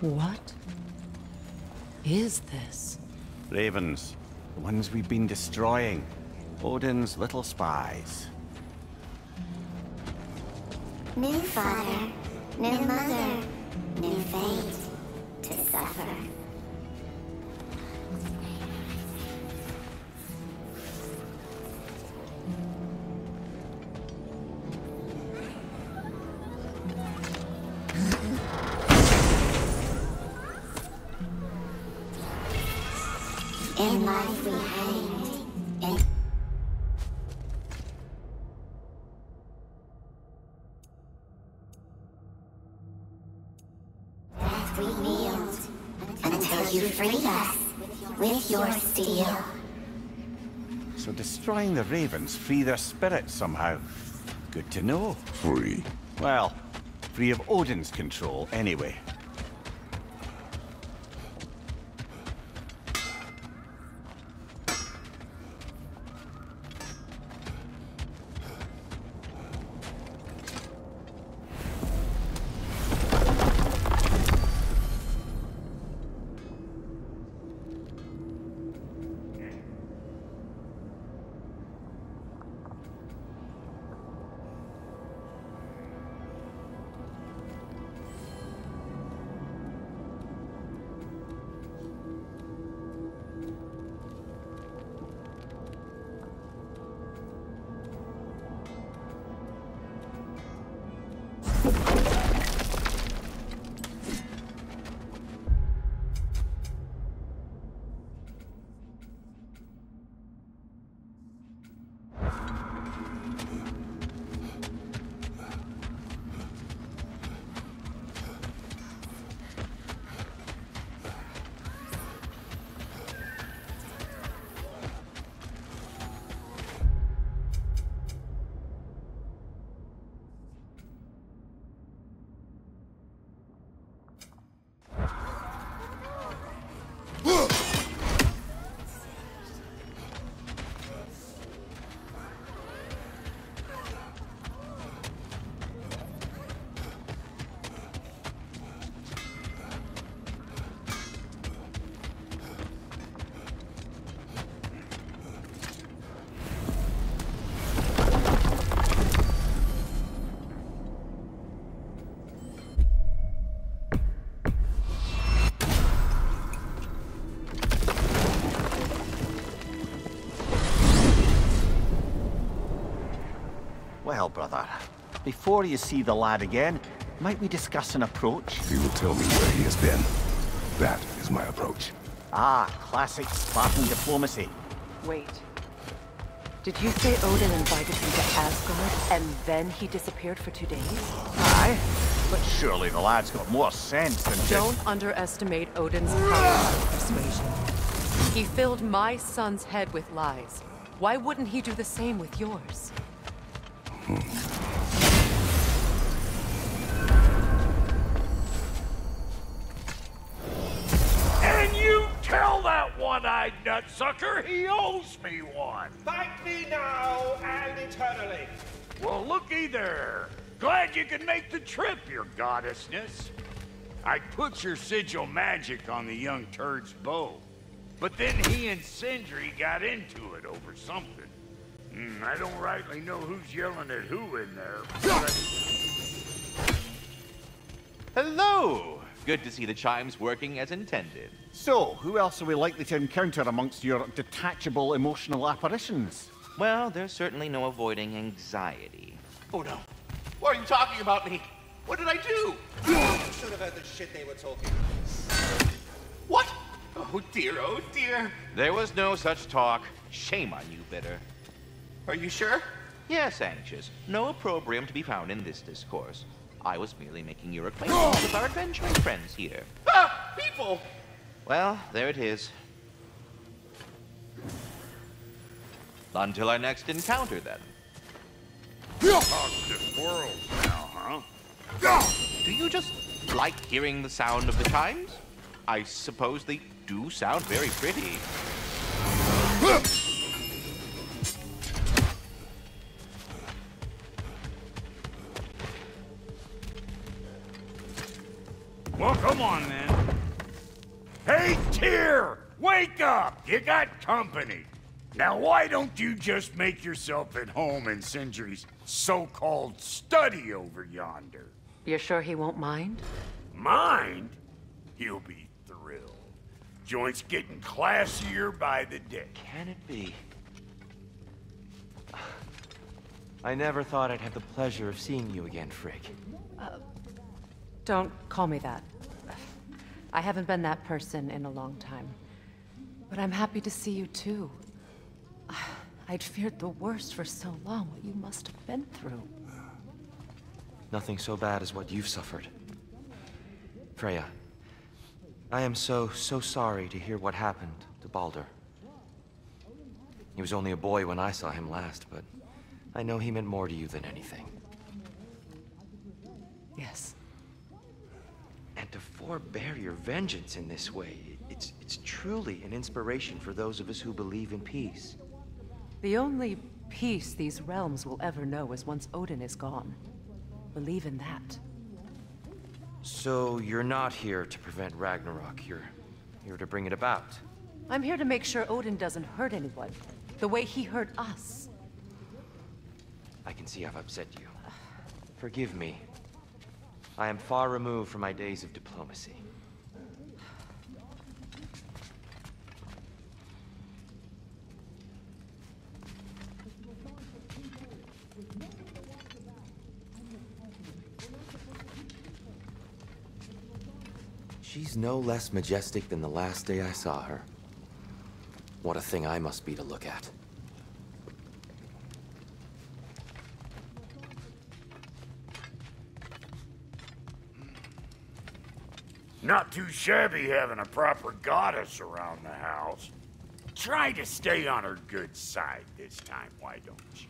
What is this? Ravens. The ones we've been destroying. Odin's little spies. New father, new mother, new fate to suffer. In life we hate. Free us with your steel. So destroying the ravens free their spirits somehow. Good to know. Free? Well, free of Odin's control anyway. Well, brother, before you see the lad again, might we discuss an approach? He will tell me where he has been. That is my approach. Ah, classic Spartan diplomacy. Wait. Did you say Odin invited him to Asgard, and then he disappeared for 2 days? Aye, but surely the lad's got more sense than just... Don't underestimate Odin's power of persuasion. He filled my son's head with lies. Why wouldn't he do the same with yours? And you tell that one-eyed nutsucker he owes me one! Fight me now and eternally! Well, looky there! Glad you could make the trip, your goddessness! I put your sigil magic on the young turd's bow, but then he and Sindri got into it over something. I don't rightly know who's yelling at who in there. Hello! Good to see the chimes working as intended. So, who else are we likely to encounter amongst your detachable emotional apparitions? Well, there's certainly no avoiding anxiety. Oh no. Why are you talking about me? What did I do? You should have heard the shit they were talking. What? Oh dear, oh dear. There was no such talk. Shame on you, Bitter. Are you sure? Yes, Anxious. No opprobrium to be found in this discourse. I was merely making your acquaintance with our adventuring friends here. Ah! People! Well, there it is. Until our next encounter, then. Toxic world now, huh? Do you just like hearing the sound of the chimes? I suppose they do sound very pretty. Well, come on, then. Hey, Tyr! Wake up! You got company. Now why don't you just make yourself at home in Sindri's so-called study over yonder? You're sure he won't mind? Mind? He'll be thrilled. Joint's getting classier by the day. Can it be? I never thought I'd have the pleasure of seeing you again, Frick. Don't call me that. I haven't been that person in a long time. But I'm happy to see you too. I'd feared the worst for so long, what you must have been through. Nothing so bad as what you've suffered. Freya, I am so sorry to hear what happened to Baldur. He was only a boy when I saw him last, but I know he meant more to you than anything. Yes. And to forbear your vengeance in this way, it's truly an inspiration for those of us who believe in peace. The only peace these realms will ever know is once Odin is gone. Believe in that. So you're not here to prevent Ragnarok, you're here to bring it about. I'm here to make sure Odin doesn't hurt anyone, the way he hurt us. I can see I've upset you. Forgive me. I am far removed from my days of diplomacy. She's no less majestic than the last day I saw her. What a thing I must be to look at. Not too shabby having a proper goddess around the house. Try to stay on her good side this time, why don't you?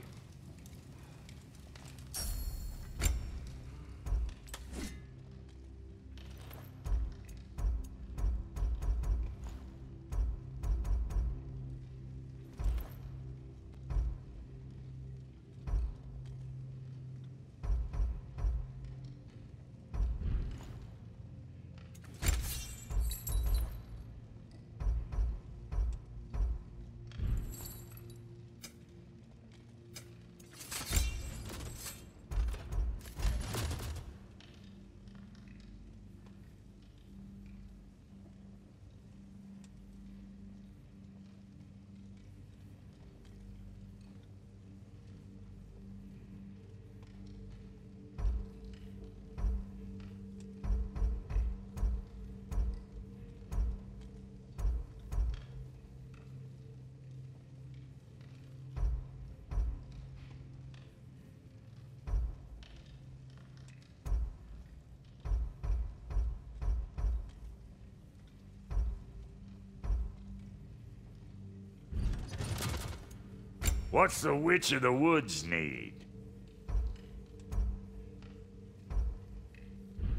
What's the Witch of the Woods need?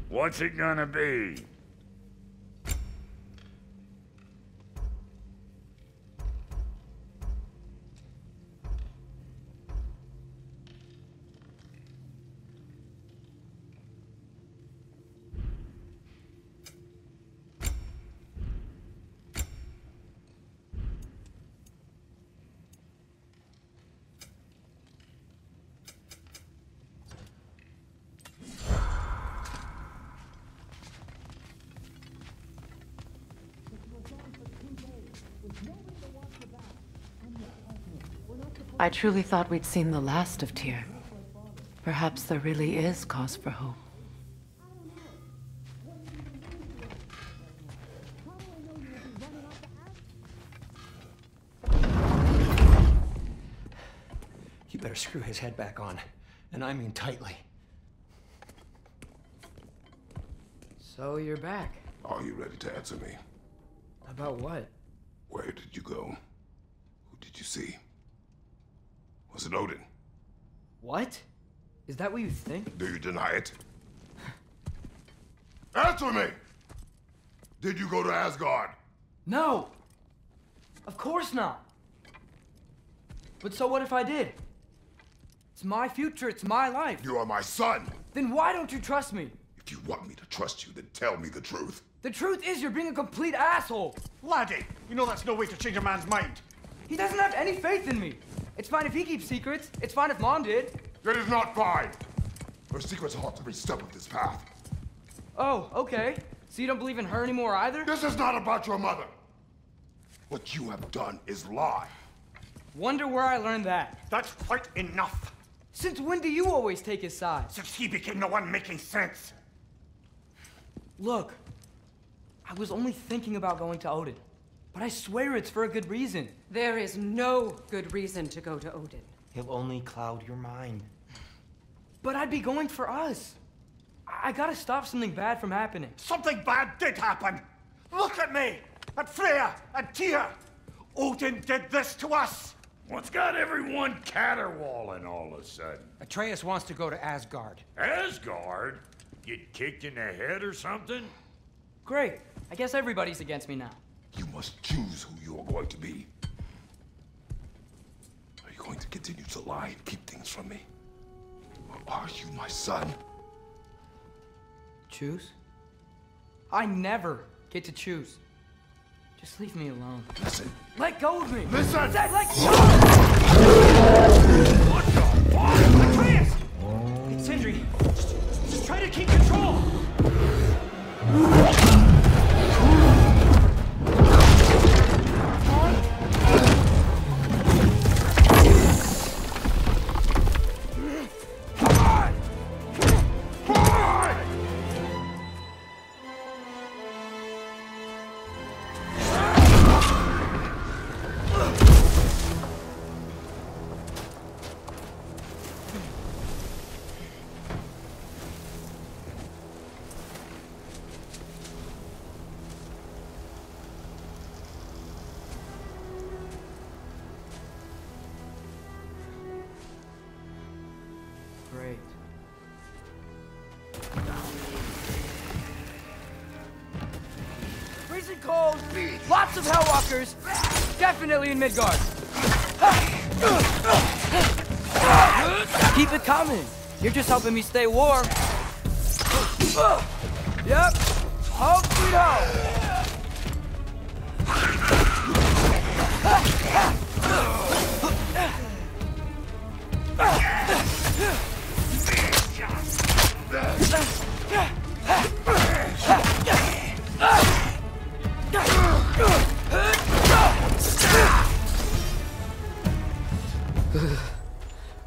What's it gonna be? I truly thought we'd seen the last of Tyr. Perhaps there really is cause for hope. You better screw his head back on, and I mean tightly. So you're back. Are you ready to answer me? About what? Where did you go? Who did you see? Was it Odin? What? Is that what you think? Do you deny it? Answer me! Did you go to Asgard? No! Of course not! But so what if I did? It's my future, it's my life. You are my son! Then why don't you trust me? If you want me to trust you, then tell me the truth. The truth is, you're being a complete asshole! Laddie, you know that's no way to change a man's mind! He doesn't have any faith in me! It's fine if he keeps secrets, it's fine if Mom did. That is not fine! Her secrets haunt every step of this path. Oh, okay. So you don't believe in her anymore either? This is not about your mother! What you have done is lie. Wonder where I learned that. That's quite enough! Since when do you always take his side? Since he became the one making sense! Look, I was only thinking about going to Odin, but I swear it's for a good reason. There is no good reason to go to Odin. He'll only cloud your mind. But I'd be going for us. I gotta stop something bad from happening. Something bad did happen! Look at me! At Freya! At Tyr! Odin did this to us! What's got everyone caterwauling all of a sudden? Atreus wants to go to Asgard. Asgard? Get kicked in the head or something? Great. I guess everybody's against me now. You must choose who you're going to be. Are you going to continue to lie and keep things from me? Or are you my son? Choose? I never get to choose. Just leave me alone. Listen. Let go of me! Listen! Said, let go! What the fuck? Atreus! It's Sindri. Just try to keep control! Lots of Hellwalkers, definitely in Midgard. Keep it coming. You're just helping me stay warm. Yep. Home sweet home.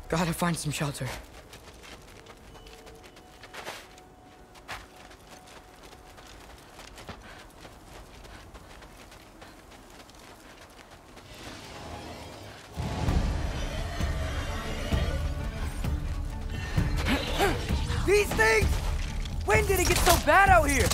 Gotta find some shelter. These things! When did it get so bad out here?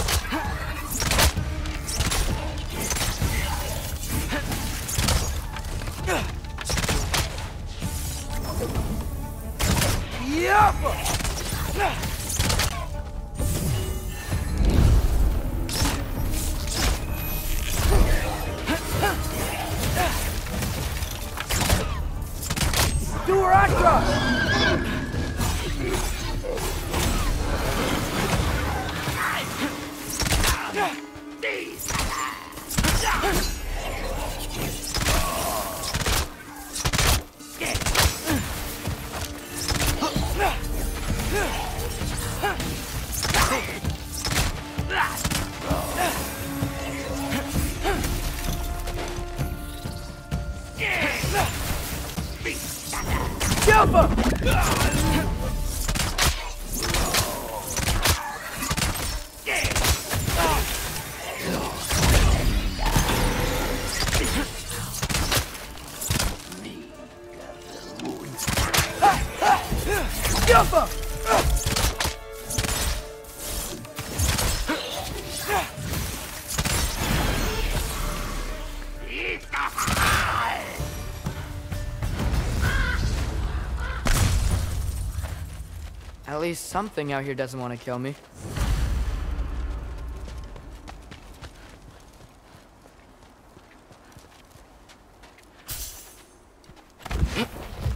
At least something out here doesn't want to kill me.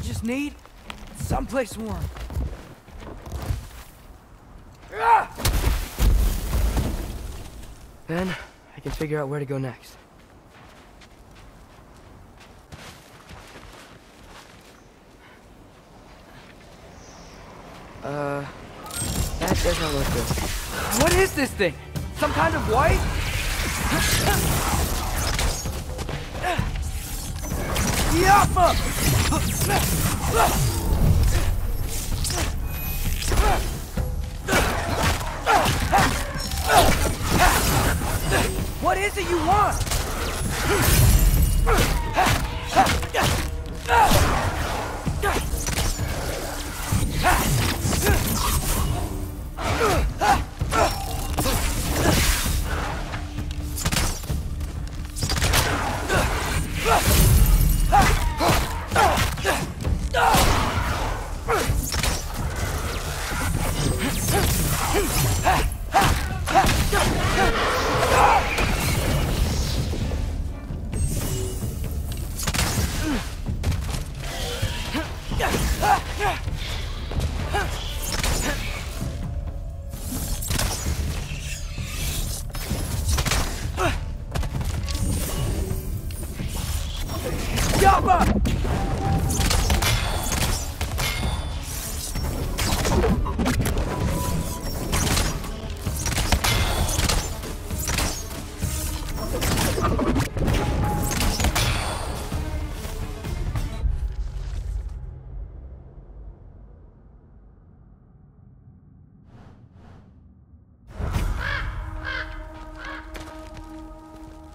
Just need someplace warm. Then, I can figure out where to go next. That doesn't look good. What is this thing? Some kind of white? What is it you want?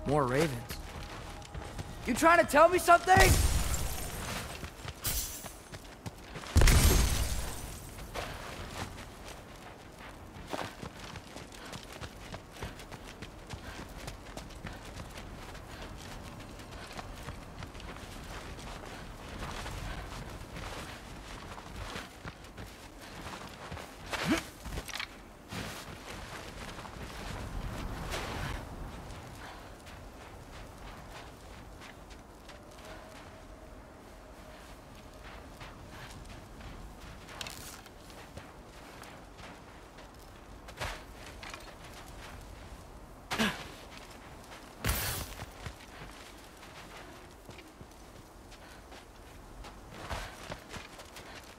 More ravens. You trying to tell me something?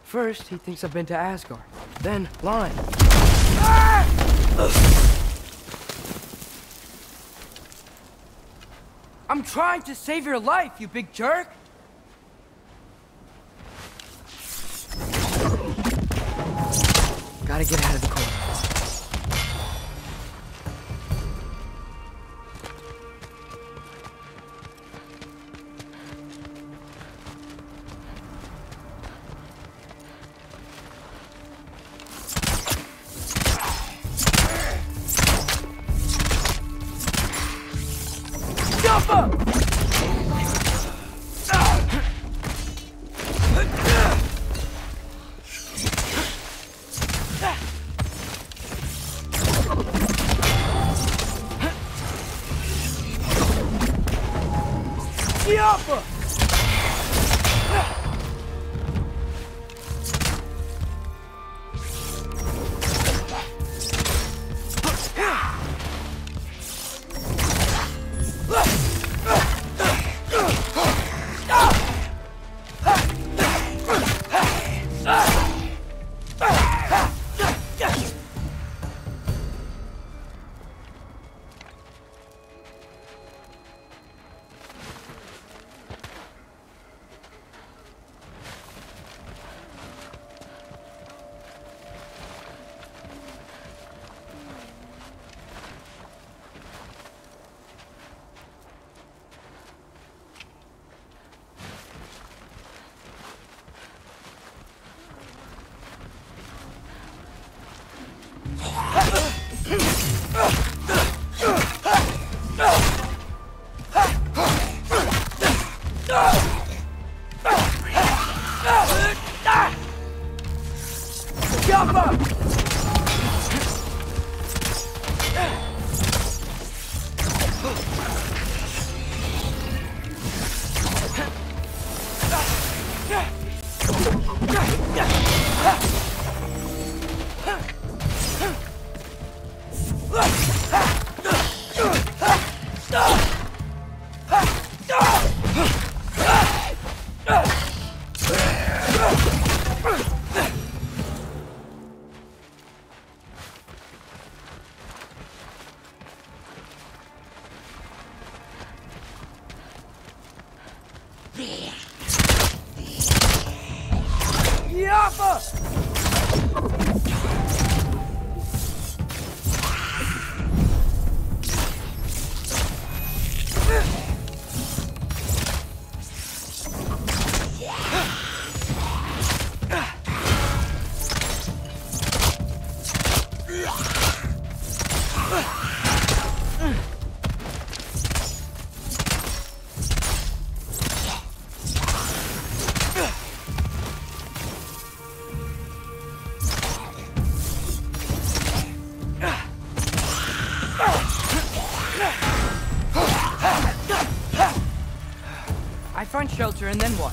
First, he thinks I've been to Asgard, then Lyme. I'm trying to save your life, you big jerk! Gotta get out of the cold. I find shelter and then what?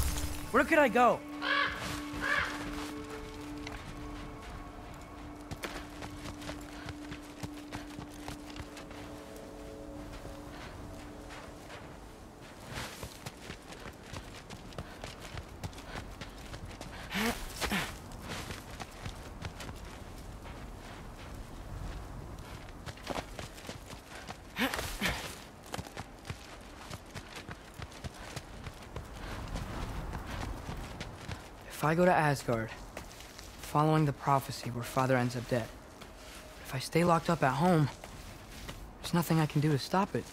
Where could I go? If I go to Asgard, following the prophecy where father ends up dead, if I stay locked up at home, there's nothing I can do to stop it.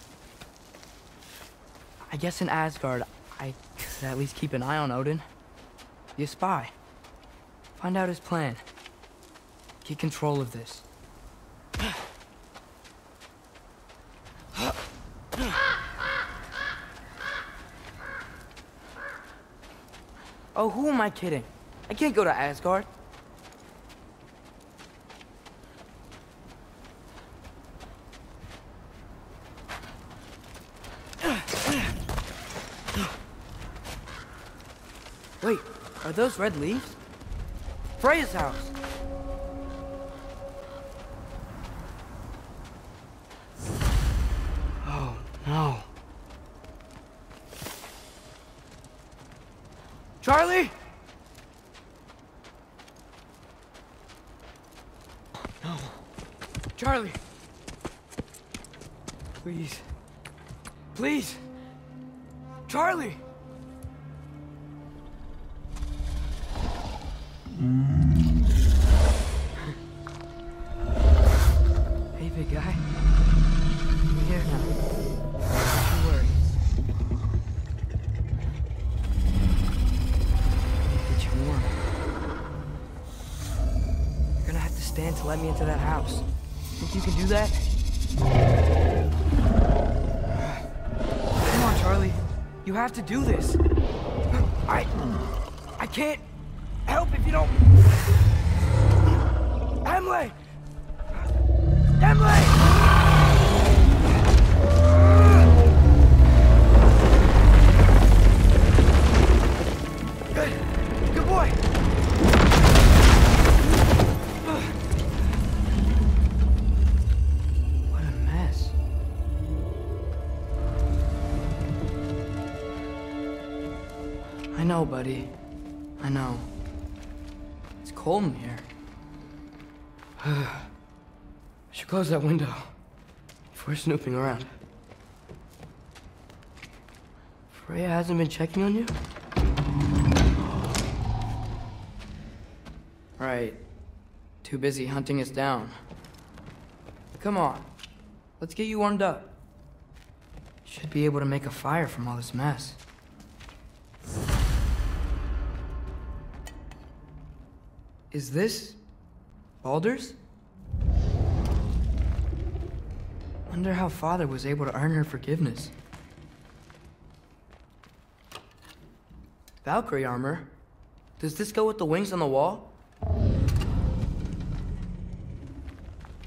I guess in Asgard, I could at least keep an eye on Odin. Be a spy. Find out his plan. Get control of this. Oh, who am I kidding? I can't go to Asgard. Wait, are those red leaves? Freya's house! Oh, no. Charlie? No. Charlie. Please. Please. Charlie. Hey, big guy. I'm here now. Don't worry. To let me into that house. Think you can do that? Come on, Charlie. You have to do this. I can't help if you don't. Emily! Emily! I know, buddy. I know. It's cold in here. I should close that window if we're snooping around. Freya hasn't been checking on you? Right. Too busy hunting us down. Come on. Let's get you warmed up. Should be able to make a fire from all this mess. Is this Baldur's? Wonder how father was able to earn her forgiveness. Valkyrie armor? Does this go with the wings on the wall?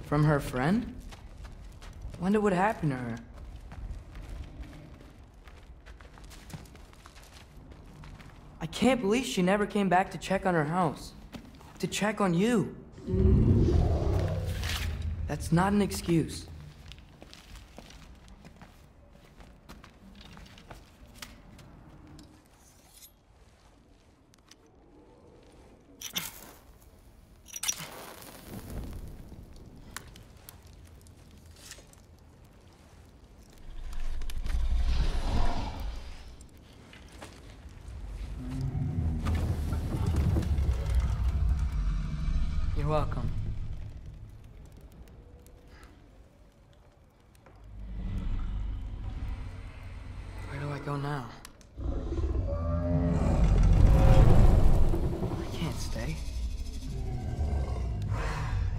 From her friend? Wonder what happened to her. I can't believe she never came back to check on her house. To check on you. That's not an excuse. Welcome. Where do I go now? I can't stay. I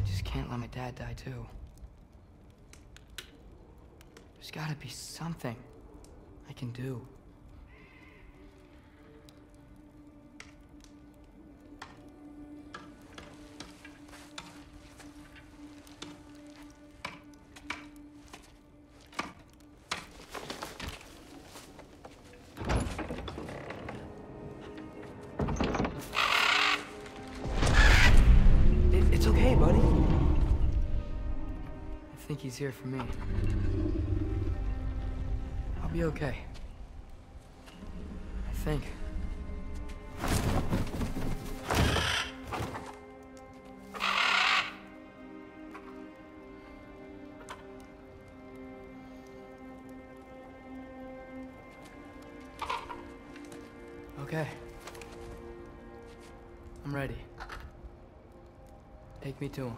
just can't let my dad die too. There's gotta be something I can do. It's okay, buddy. I think he's here for me. I'll be okay. I think. Okay. I'm ready. Take me to him.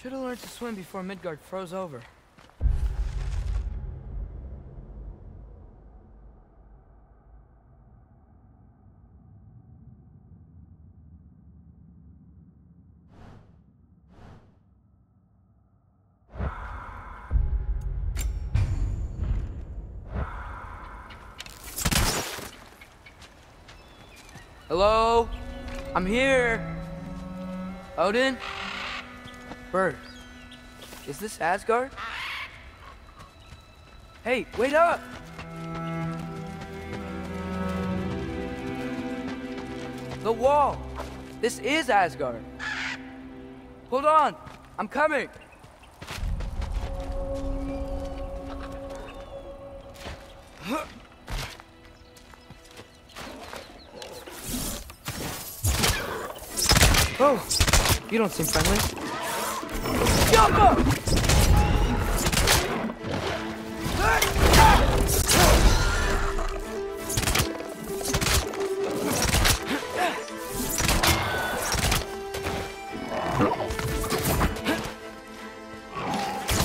Should have learned to swim before Midgard froze over. Hello? I'm here. Odin? Bird, is this Asgard? Hey, wait up! The wall! This is Asgard! Hold on! I'm coming! Oh! You don't seem friendly. Jump up!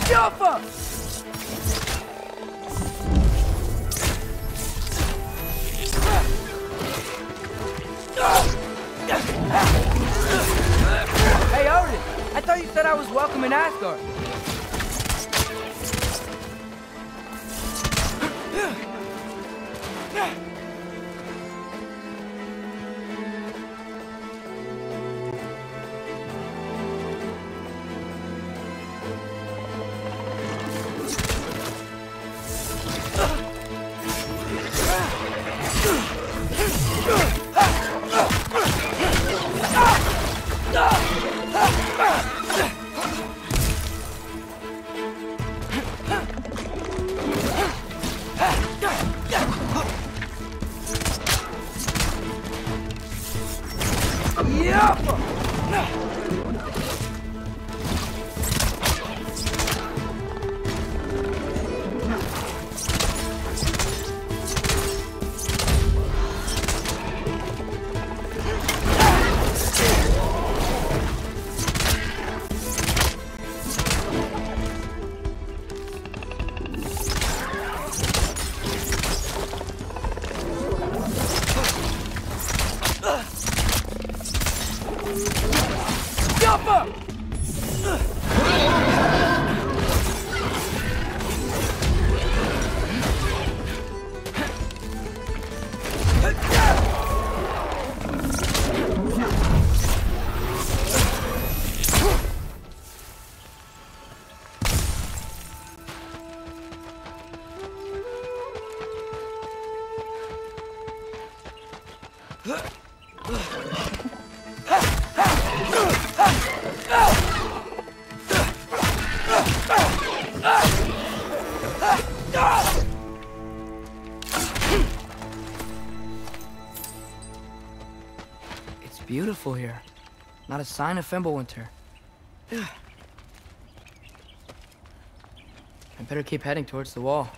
Jump up! Hey, Odin! I thought you said I was welcome in Asgard. It's beautiful here. Not a sign of Fimbulwinter. I better keep heading towards the wall.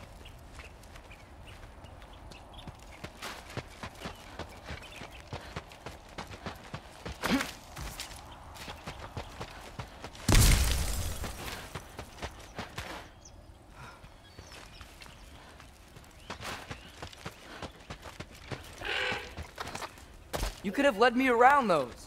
You could have led me around those.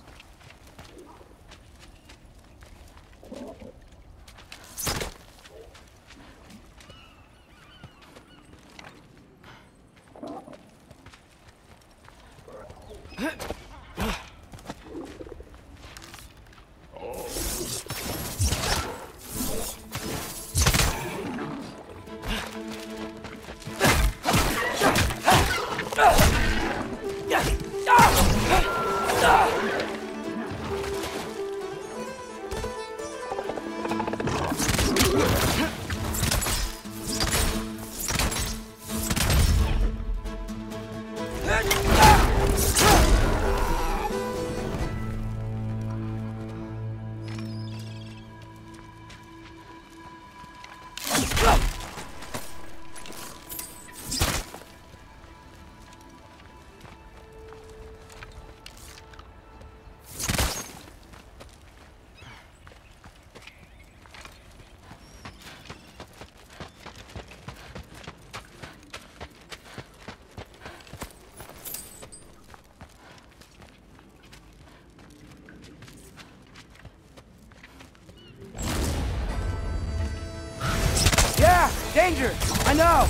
Danger! I know!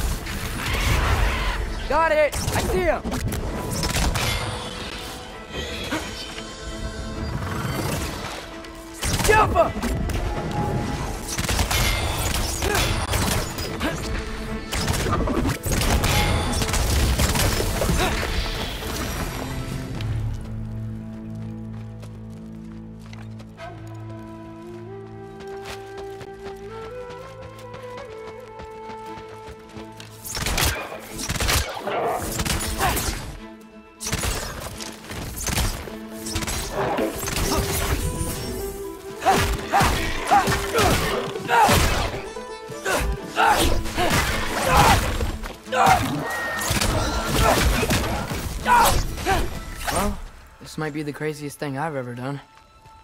Got it! I see him! Jump might be the craziest thing I've ever done,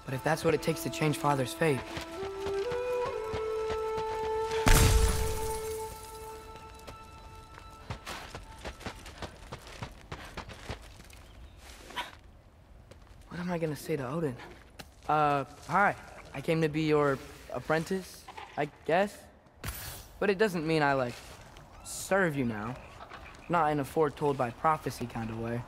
but if that's what it takes to change Father's fate... What am I gonna say to Odin? Hi. I came to be your apprentice, I guess? But it doesn't mean I, like, serve you now. Not in a foretold by prophecy kind of way.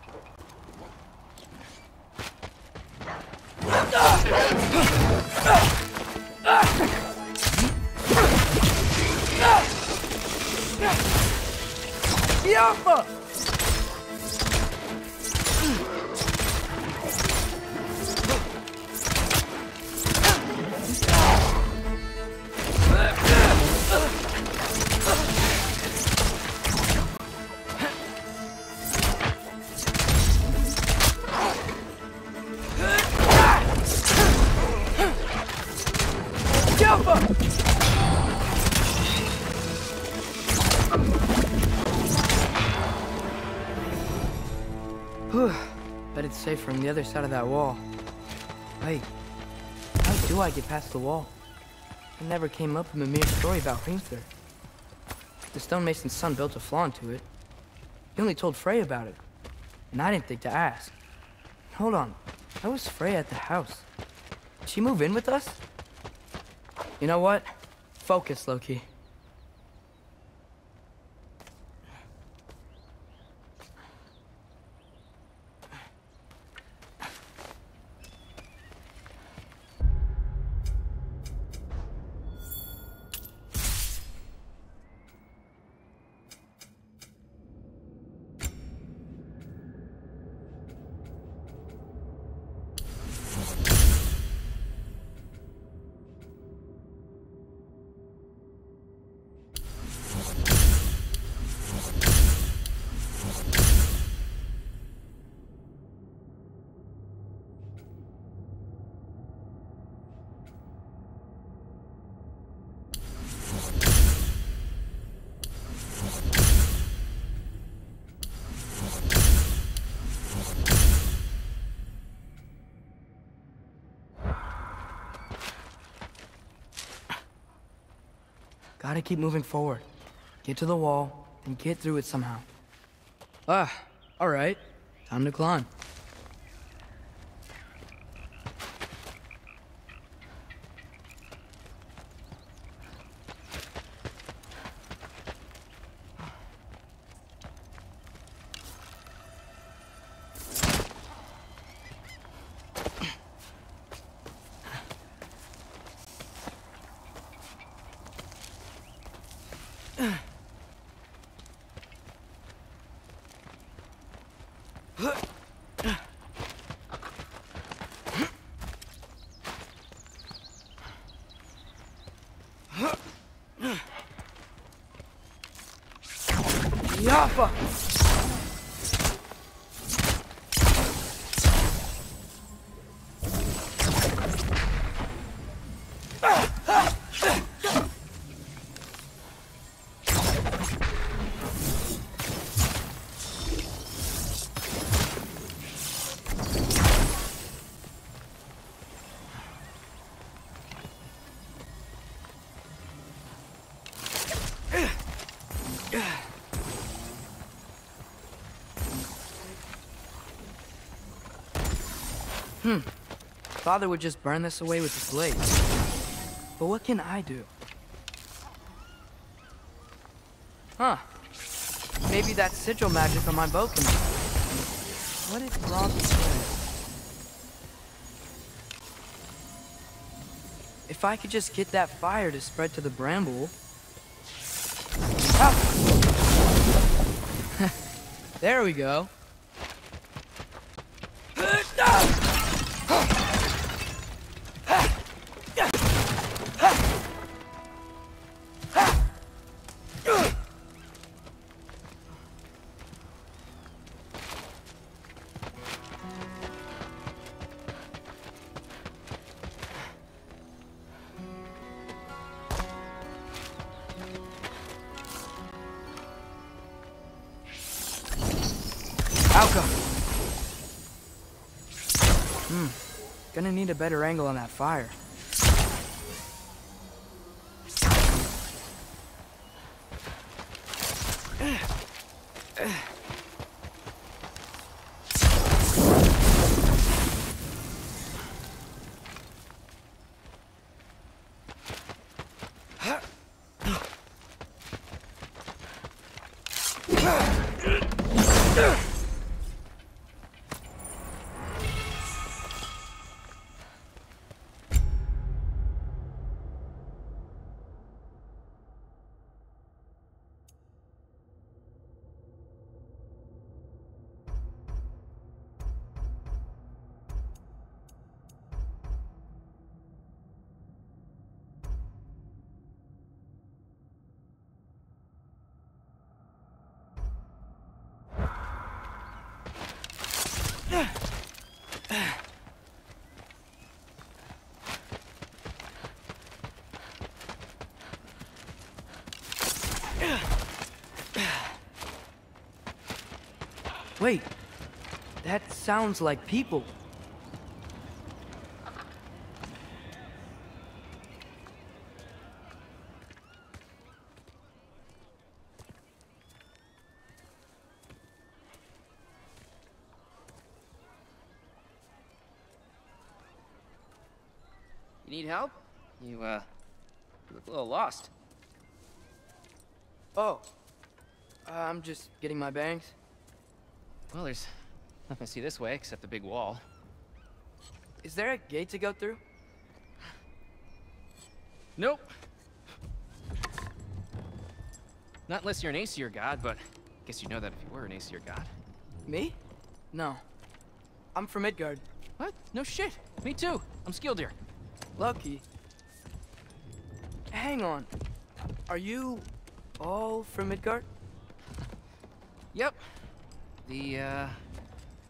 Safe from the other side of that wall. Wait, how do I get past the wall? I never came up with Mimir's story about Hrinkler. The stonemason's son built a flaw into it. He only told Freya about it, and I didn't think to ask. Hold on, how was Freya at the house? Did she move in with us? You know what? Focus, Loki. Gotta keep moving forward. Get to the wall, and get through it somehow. Ah, alright. Time to climb. Father would just burn this away with his blade. But what can I do? Huh. Maybe that sigil magic on my bow can. What if Rob's doing? If I could just get that fire to spread to the bramble. Ah! There we go. Gonna need a better angle on that fire. Wait, that sounds like people. You need help? You look a little lost. Oh, I'm just getting my bearings. Well, there's nothing to see this way except the big wall. Is there a gate to go through? Nope. Not unless you're an Aesir god, but I guess you know that if you were an Aesir god. Me? No. I'm from Midgard. What? No shit. Me too. I'm Skjöldr. Loki. Hang on. Are you all from Midgard? Yep. The,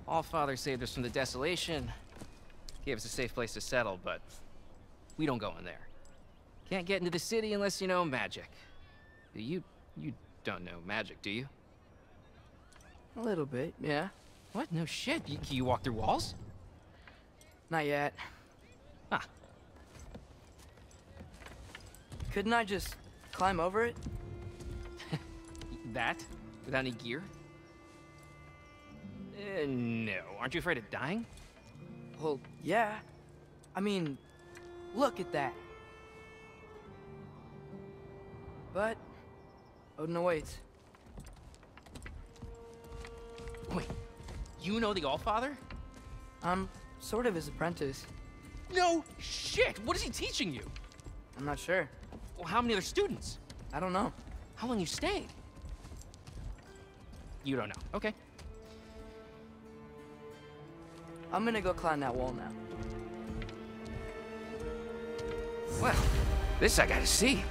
Allfather saved us from the desolation, gave us a safe place to settle, but we don't go in there. Can't get into the city unless you know magic. You don't know magic, do you? A little bit, yeah. What? No shit. Can you walk through walls? Not yet. Ah. Couldn't I just climb over it? That? Without any gear? No. Aren't you afraid of dying? Well, yeah. I mean, look at that. But Odin awaits. Wait, you know the Allfather? I'm sort of his apprentice. No shit! What is he teaching you? I'm not sure. Well, how many other students? I don't know. How long you stayed? You don't know. Okay. I'm gonna go climb that wall now. Well, this I gotta see.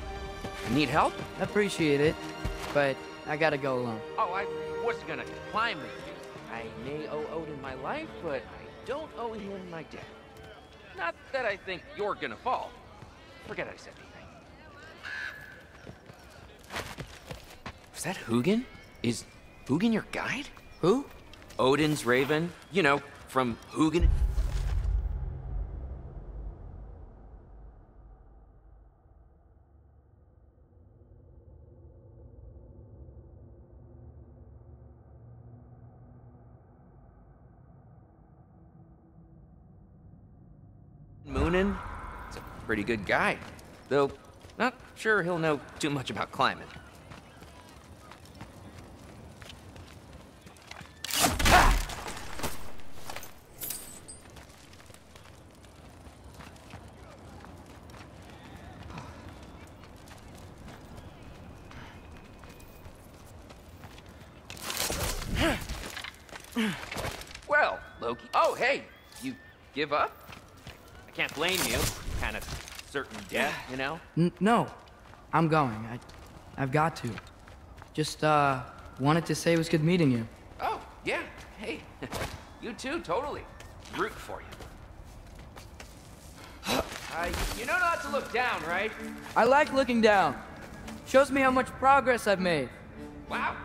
Need help? Appreciate it, but I gotta go alone. Oh, I wasn't gonna climb with you. I may owe Odin my life, but I don't owe him my death. Not that I think you're gonna fall. Forget I said anything. Was that Hugin? Is Hugin your guide? Who? Odin's raven. You know, from Hugin. Munin? It's a pretty good guy, though not sure he'll know too much about climbing. Well, Loki. Oh, hey, you give up? Can't blame you. Kind of certain death, you know? No. I'm going. I've got to. Just, wanted to say it was good meeting you. Oh, yeah. Hey. You too, totally. Root for you. You know not to look down, right? I like looking down. Shows me how much progress I've made. Wow.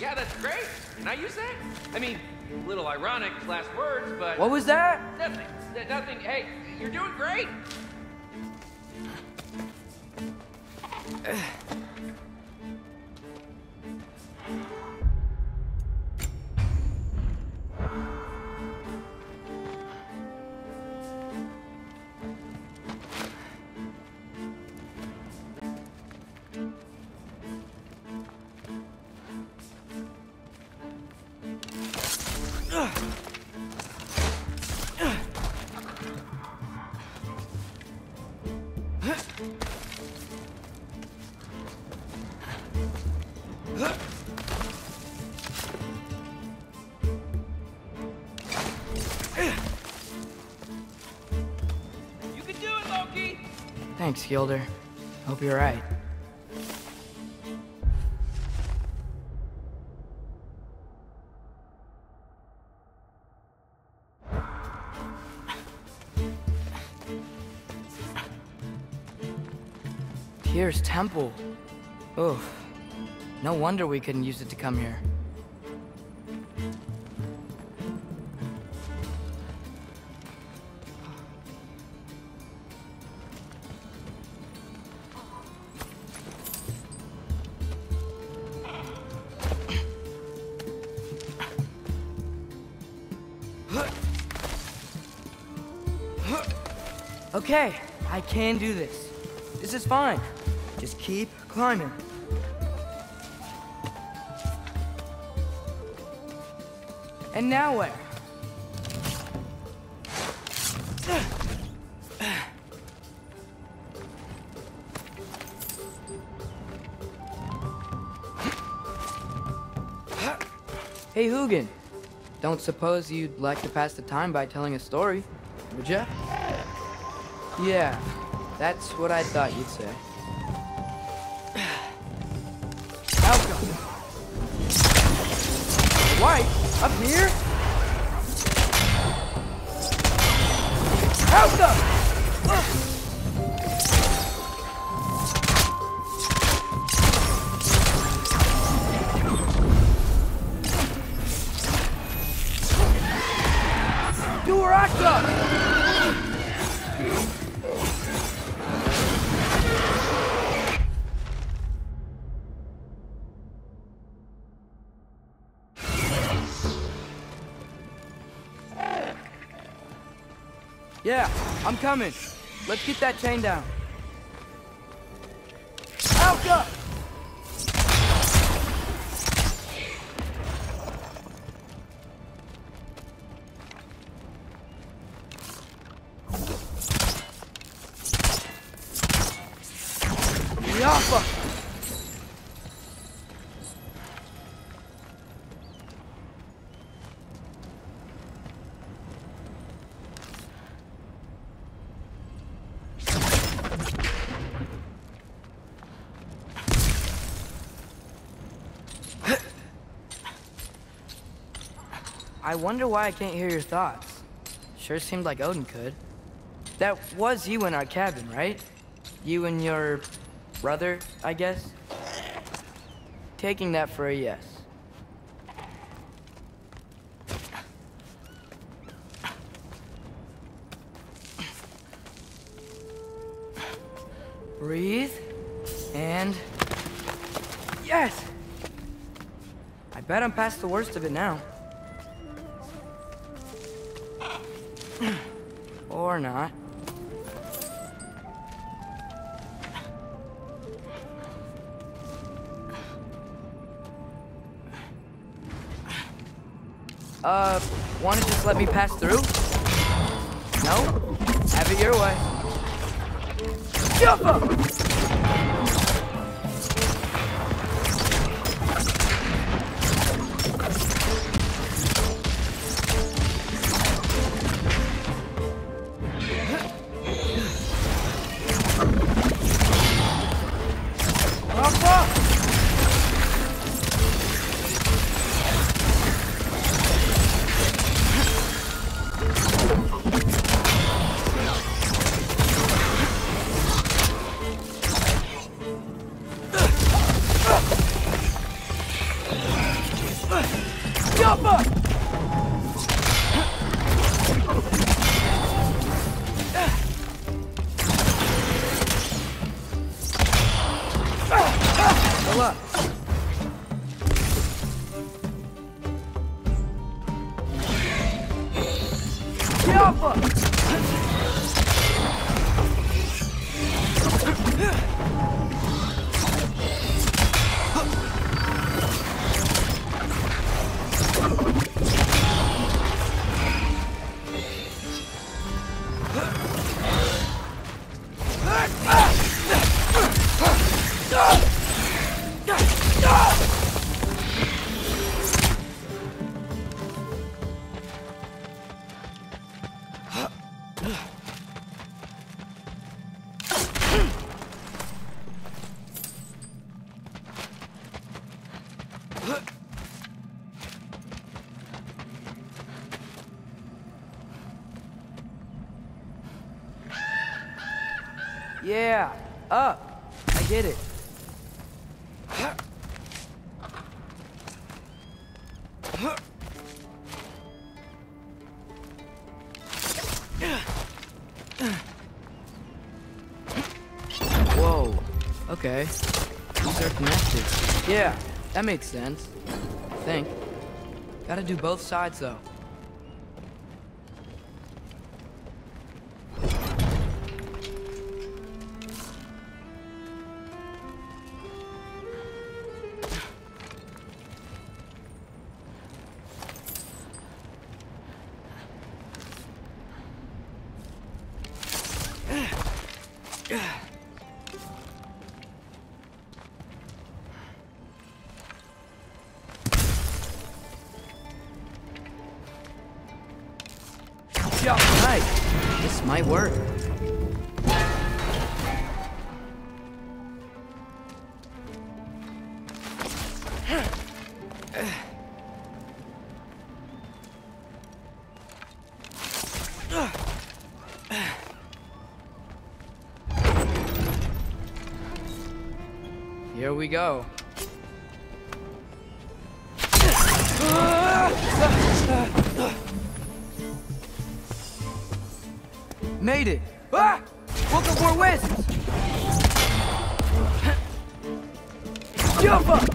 Yeah, that's great. Can I use that? I mean, a little ironic last words, but... What was that? Nothing. Nothing. Hey. You're doing great! Thanks, Skjöldr. Hope you're right. Tyr's temple. Oof. No wonder we couldn't use it to come here. Okay, I can do this. This is fine. Just keep climbing. And now where? Hey, Hugin. Don't suppose you'd like to pass the time by telling a story, would ya? Yeah, that's what I thought you'd say. Welcome. Why? Up here? Welcome. Do her act up. Yeah, I'm coming. Let's get that chain down. Alka! I wonder why I can't hear your thoughts. Sure seemed like Odin could. That was you in our cabin, right? You and your brother, I guess? Taking that for a yes. Breathe. And... yes! I bet I'm past the worst of it now. Or not. Wanna just let me pass through? No? Have it your way. Jump up! Yeah, up. I get it. Whoa. Okay. These are connected. Yeah, that makes sense. I think. Gotta do both sides though. Here we go. Made it. Ah! Look at more wisps. Jump up.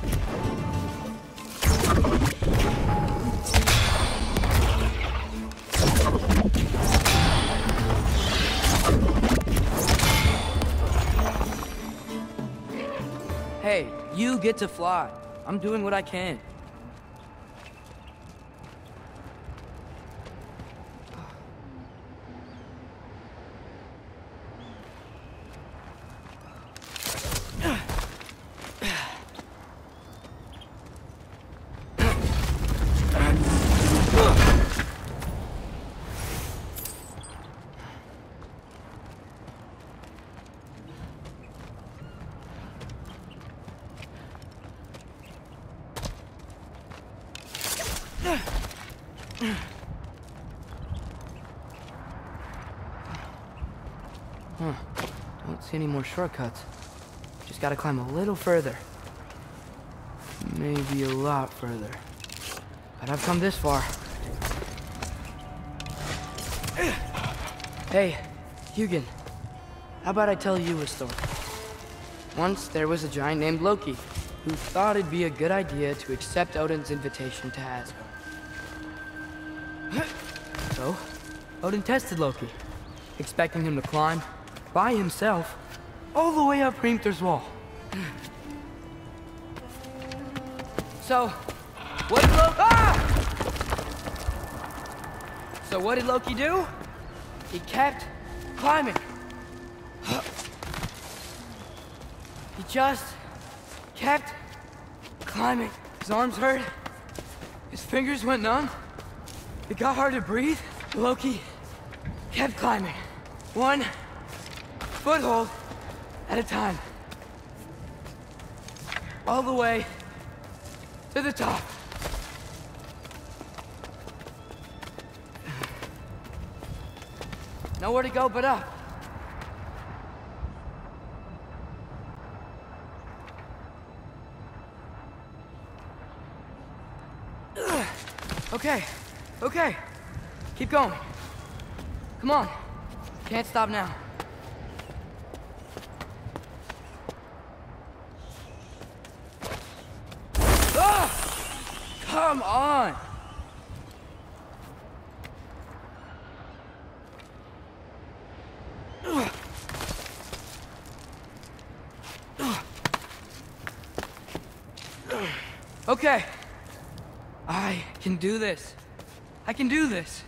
Hey, you get to fly. I'm doing what I can. Any more shortcuts. Just gotta climb a little further. Maybe a lot further. But I've come this far. Hey, Hugin. How about I tell you a story? Once there was a giant named Loki who thought it'd be a good idea to accept Odin's invitation to Asgard. So, Odin tested Loki, expecting him to climb by himself all the way up Grímthurs Wall. So what did Loki do? He kept climbing. He just kept climbing. His arms hurt. His fingers went numb. It got hard to breathe. Loki kept climbing. One foothold at a time. All the way to the top. Nowhere to go but up. Okay. Keep going. Come on. Can't stop now. Come on! Okay. I can do this. I can do this.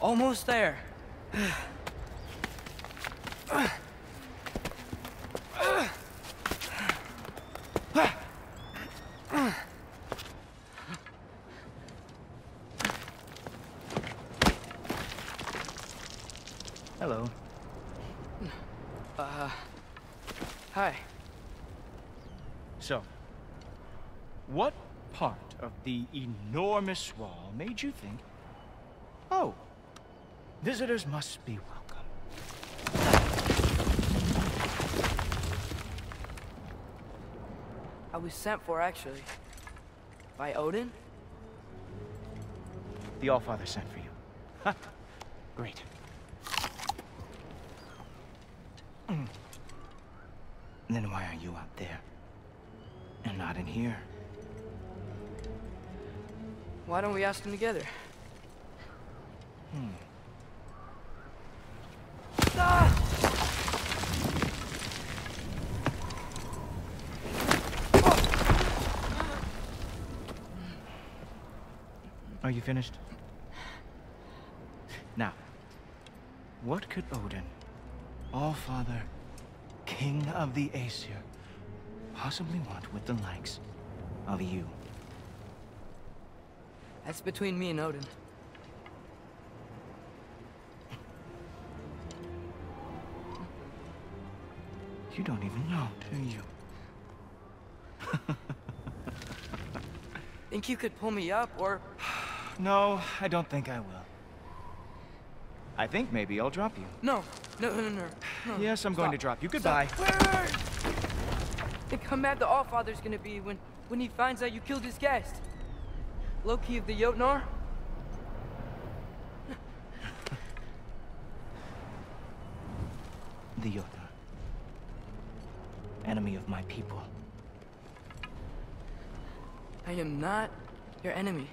Almost there. The enormous wall made you think, oh, visitors must be welcome. I was sent for, actually. By Odin? The Allfather sent for you. Ha! Great. Then why are you out there? And not in here? Why don't we ask them together? Are you finished? Now, what could Odin, Allfather, King of the Aesir, possibly want with the likes of you? That's between me and Odin. You don't even know, do you? Think you could pull me up, or...? No, I don't think I will. I think maybe I'll drop you. No. Yes, I'm going to drop you. Goodbye. Think how mad the Allfather's gonna be when he finds out you killed his guest. Loki of the Jotnar? The Jotnar. Enemy of my people. I am not your enemy.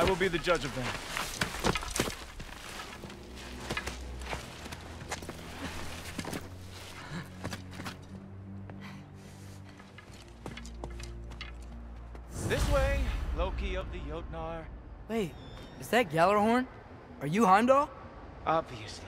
I will be the judge of them. This way, Loki of the Jotnar. Wait, is that Gjallarhorn? Are you Heimdall? Obviously.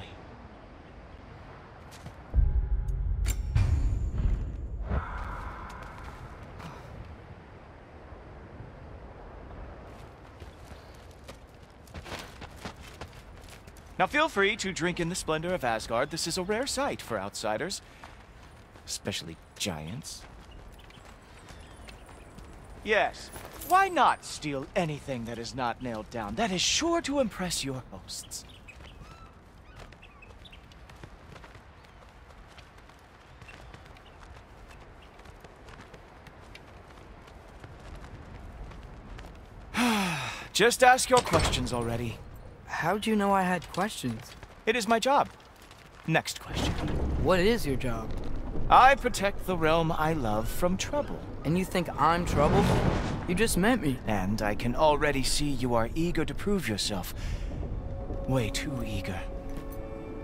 Now feel free to drink in the splendor of Asgard. This is a rare sight for outsiders, especially giants. Yes, why not steal anything that is not nailed down? That is sure to impress your hosts. Just ask your questions already. How'd you know I had questions? It is my job. Next question. What is your job? I protect the realm I love from trouble. And you think I'm trouble? You just met me. And I can already see you are eager to prove yourself. Way too eager.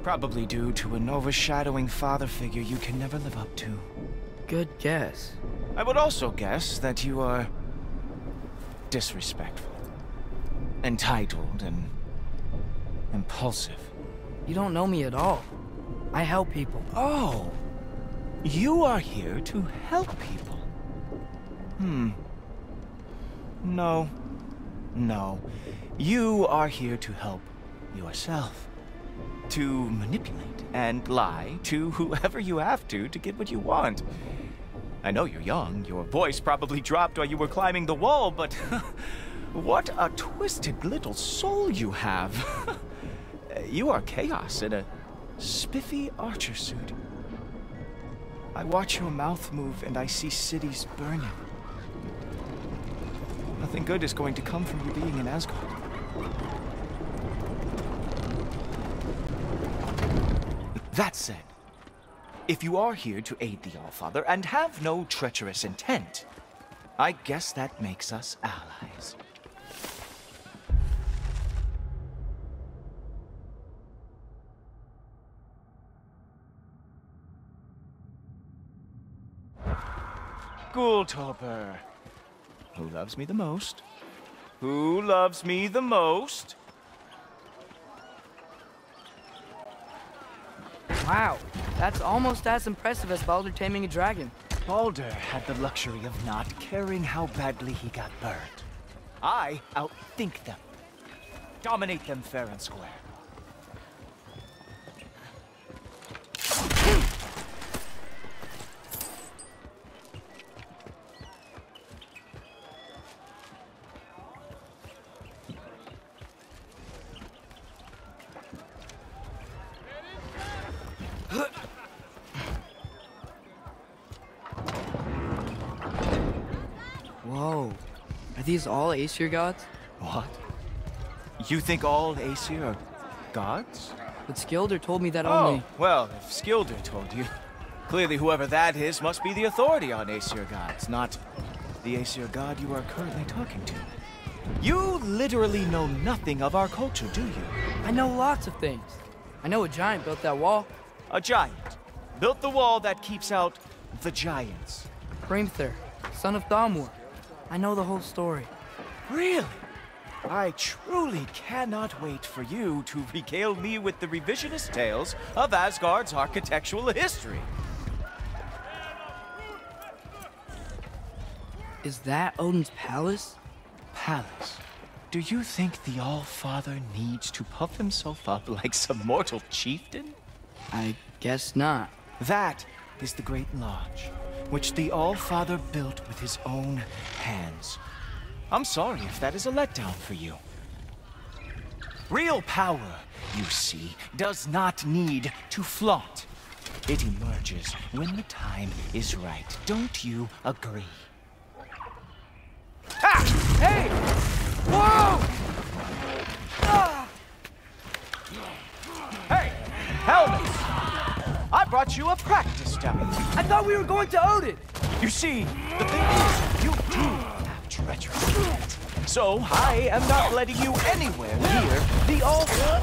Probably due to an overshadowing father figure you can never live up to. Good guess. I would also guess that you are disrespectful, entitled, and impulsive. You don't know me at all. I help people. Oh, you are here to help people. No. You are here to help yourself. To manipulate and lie to whoever you have to get what you want. I know you're young. Your voice probably dropped while you were climbing the wall, but what a twisted little soul you have. You are chaos in a spiffy archer suit. I watch your mouth move and I see cities burning. Nothing good is going to come from you being in Asgard. That said, if you are here to aid the Allfather and have no treacherous intent, I guess that makes us allies. Ghoultopper. Who loves me the most? Who loves me the most? Wow, that's almost as impressive as Baldur taming a dragon. Baldur had the luxury of not caring how badly he got burned. I outthink them. Dominate them fair and square. Are these all Aesir gods? What? You think all Aesir are gods? But Skjöldr told me that only... Oh, well, if Skjöldr told you, clearly whoever that is must be the authority on Aesir gods, not the Aesir god you are currently talking to. You literally know nothing of our culture, do you? I know lots of things. I know a giant built that wall. A giant built the wall that keeps out the giants. Primther, son of Thamur. I know the whole story. Really? I truly cannot wait for you to regale me with the revisionist tales of Asgard's architectural history. Is that Odin's palace? Palace? Do you think the Allfather needs to puff himself up like some mortal chieftain? I guess not. That is the Great Lodge, which the Allfather built with his own hands. I'm sorry if that is a letdown for you. Real power, you see, does not need to flaunt. It emerges when the time is right. Don't you agree? Ah! Hey! Whoa! Ah! Hey! Help! I brought you a practice dummy. I thought we were going to Odin. You see, the thing is, you do have treacherous intent. So I am not letting you anywhere near the altar.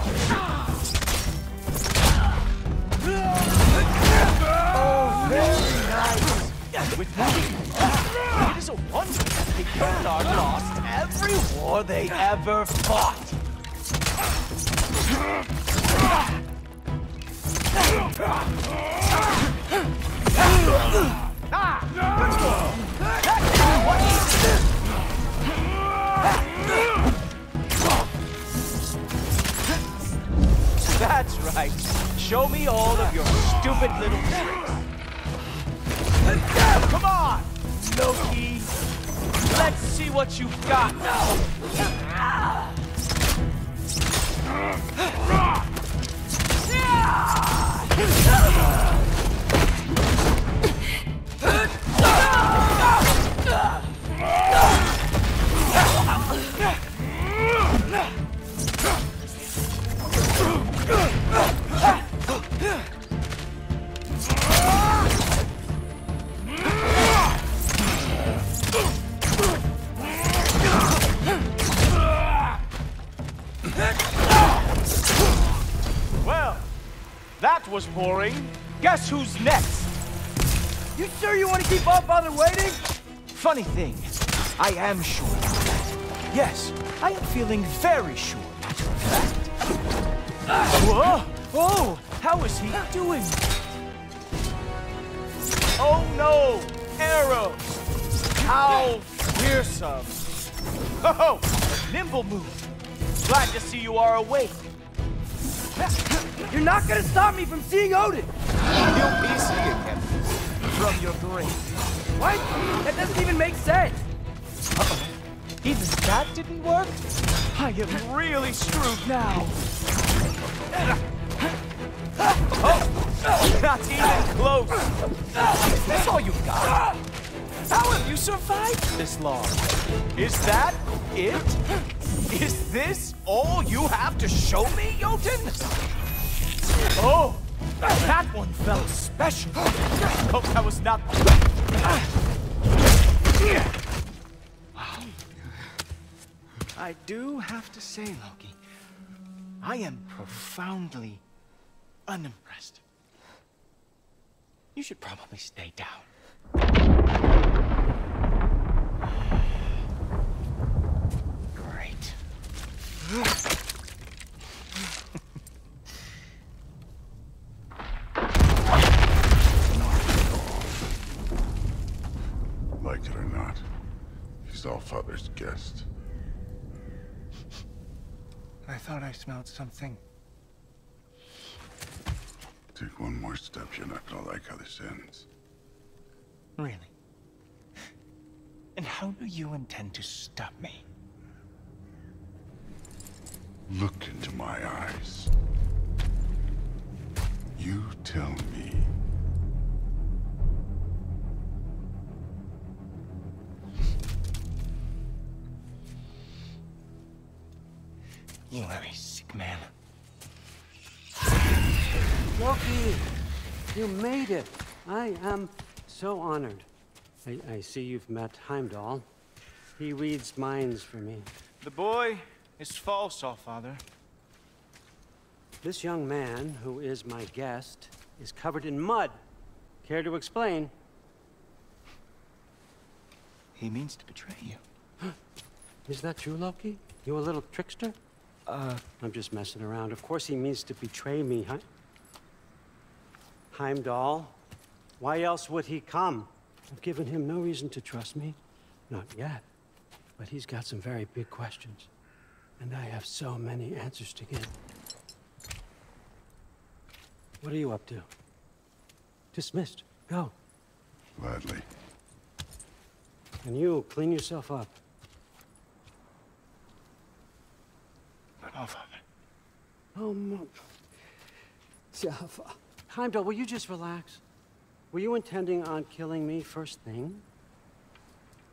Oh, very nice. With Modi, it is a wonder that the Jotnar lost every war they ever fought. That's right. Show me all of your stupid little tricks. Come on, Loki. Let's see what you've got now. Was boring. Guess who's next? You sure you want to keep up while they're waiting? Funny thing, I am sure about that. Yes, I am feeling very sure, matter of fact. Whoa! Oh, how is he doing? Oh no! Arrows! How fearsome! Ho ho! Nimble move! Glad to see you are awake. You're not gonna stop me from seeing Odin! He'll be seeing him from your grave. What? That doesn't even make sense! Uh-oh. Even that didn't work? I am really screwed now. Oh! Not even close! That's all you've got? How have you survived this long? Is that it? Is this all you have to show me, Jotun? Oh, that one felt special. Hope that was not... I do have to say, Loki, I am profoundly unimpressed. You should probably stay down. Great. Like it or not, he's all Father's guest. I thought I smelled something. Take one more step, you're not gonna like how this ends. Really? And how do you intend to stop me? Look into my eyes. You tell me. You are a sick man. Loki, you made it. I am so honored. I see you've met Heimdall. He reads minds for me. The boy is false, our father. This young man, who is my guest, is covered in mud. Care to explain? He means to betray you. Is that true, Loki? You a little trickster? I'm just messing around. Of course he means to betray me, huh? Heimdall? Why else would he come? I've given him no reason to trust me. Not yet. But he's got some very big questions. And I have so many answers to give. What are you up to? Dismissed. Go. Gladly. And you, clean yourself up. Oh, Father. Oh, Mom. Heimdall, will you just relax? Were you intending on killing me first thing?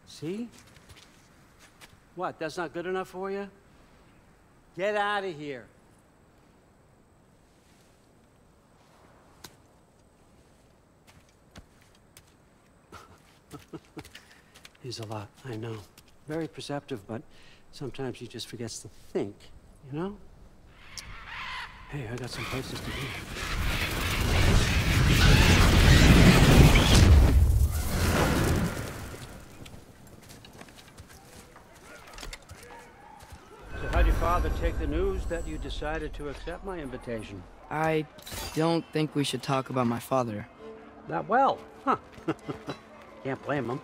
See? What, that's not good enough for you? Get out of here. He's a lot, I know. Very perceptive, but Sometimes he just forgets to think, you know? Hey, I got some places to be. So how'd your father take the news that you decided to accept my invitation? I don't think we should talk about my father. Not well, huh? Can't blame him.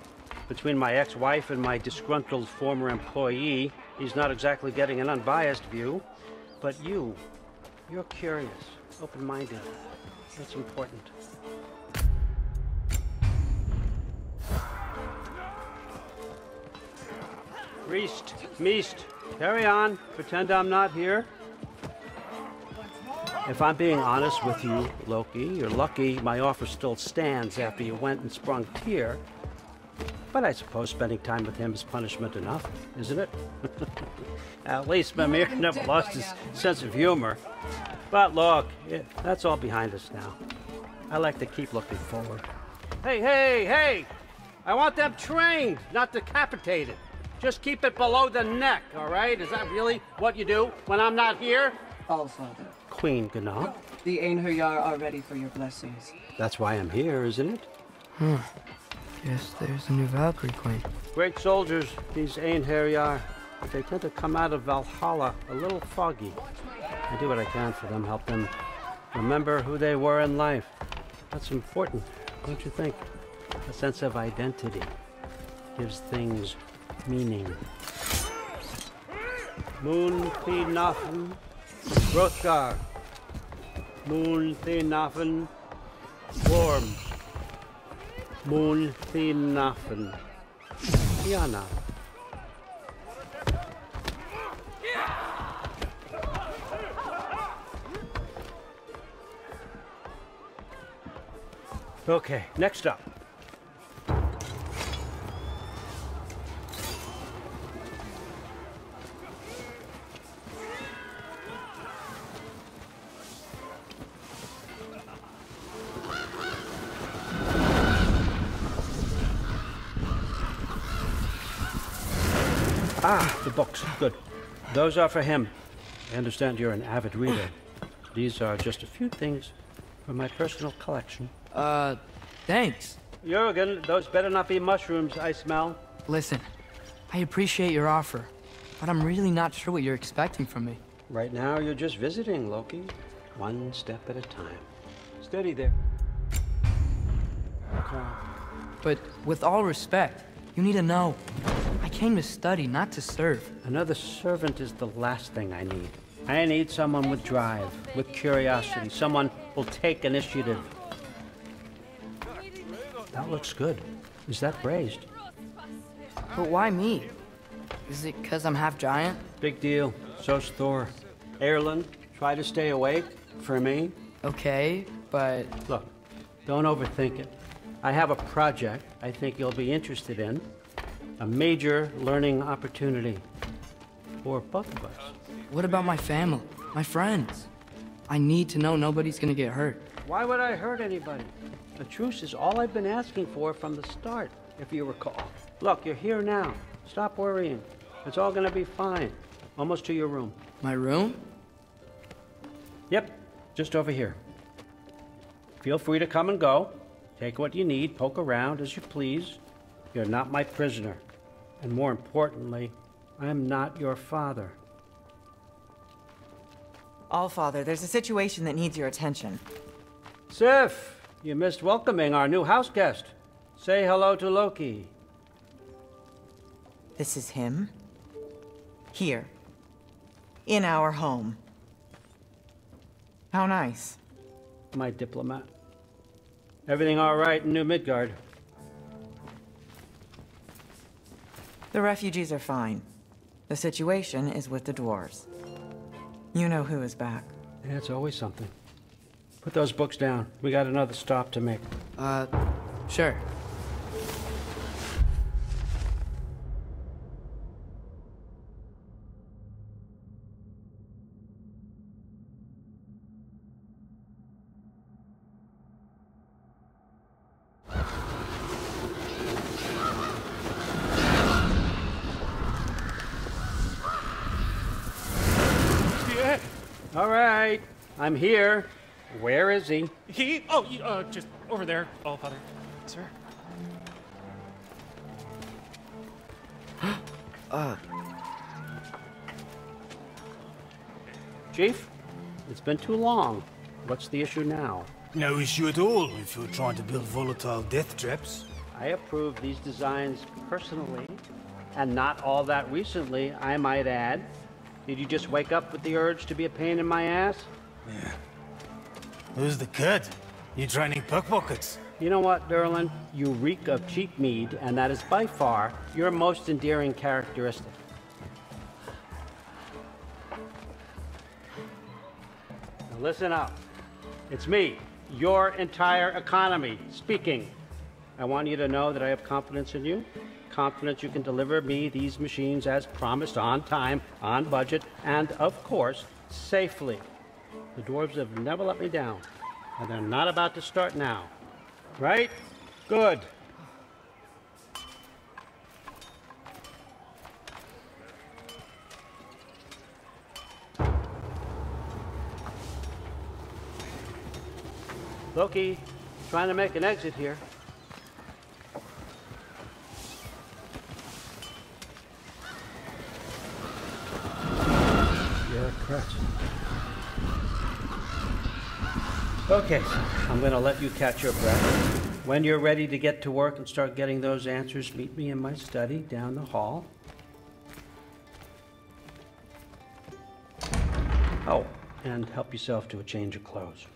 Between my ex-wife and my disgruntled former employee, he's not exactly getting an unbiased view. But you're curious, open-minded. That's important. Priest, meest, carry on. Pretend I'm not here. If I'm being honest with you, Loki, you're lucky my offer still stands after you went and sprung Tyr. But I suppose spending time with him is punishment enough, isn't it? At least Mimir never lost his sense of humor. But look, that's all behind us now. I like to keep looking forward. Hey, hey, hey! I want them trained, not decapitated. Just keep it below the neck, all right? Is that really what you do when I'm not here? All, Father. Queen Gana. The Einherjar are ready for your blessings. That's why I'm here, isn't it? Hmm. Yes, there's a new Valkyrie queen. Great soldiers, these Einherjar. They tend to come out of Valhalla a little foggy. I do what I can for them, help them remember who they were in life. That's important, don't you think? A sense of identity gives things meaning. Moon thi nafen, Rothgar. Moon thi nafen, warm. Moon thi nafen, Iana. Okay, next up. Ah, the books. Good. Those are for him. I understand you're an avid reader. These are just a few things from my personal collection. Thanks. Jürgen, those better not be mushrooms I smell. Listen, I appreciate your offer, but I'm really not sure what you're expecting from me. Right now, you're just visiting, Loki. One step at a time. Steady there. But with all respect, you need to know, I came to study, not to serve. Another servant is the last thing I need. I need someone with drive, with curiosity, someone who'll take initiative. That looks good. Is that braised? But why me? Is it because I'm half giant? Big deal. So's Thor. Erlen, try to stay awake for me. Okay, but... Look, don't overthink it. I have a project I think you'll be interested in. A major learning opportunity for both of us. What about my family? My friends? I need to know nobody's gonna get hurt. Why would I hurt anybody? A truce is all I've been asking for from the start, if you recall. Look, you're here now. Stop worrying. It's all gonna be fine. Almost to your room. My room? Yep, just over here. Feel free to come and go. Take what you need, poke around as you please. You're not my prisoner. And more importantly, I'm not your father. Allfather, there's a situation that needs your attention. Sif! You missed welcoming our new house guest. Say hello to Loki. This is him? Here. In our home. How nice. My diplomat. Everything all right in New Midgard? The refugees are fine. The situation is with the dwarves. You know who is back. Yeah, it's always something. Put those books down. We got another stop to make. Sure. All right, I'm here. Where is he? He? Oh, just over there, Allfather. Sir. Chief, it's been too long. What's the issue now? No issue at all if you're trying to build volatile death traps. I approved these designs personally, and not all that recently, I might add. Did you just wake up with the urge to be a pain in my ass? Yeah. Who's the kid? You training pickpockets? You know what, Derlin? You reek of cheap mead, and that is by far your most endearing characteristic. Now listen up. It's me, your entire economy, speaking. I want you to know that I have confidence in you. Confidence you can deliver me these machines as promised, on time, on budget, and of course, safely. The dwarves have never let me down, and they're not about to start now. Right? Good. Loki, trying to make an exit here. Correct. Okay, so I'm going to let you catch your breath. When you're ready to get to work and start getting those answers, meet me in my study down the hall. Oh, and help yourself to a change of clothes.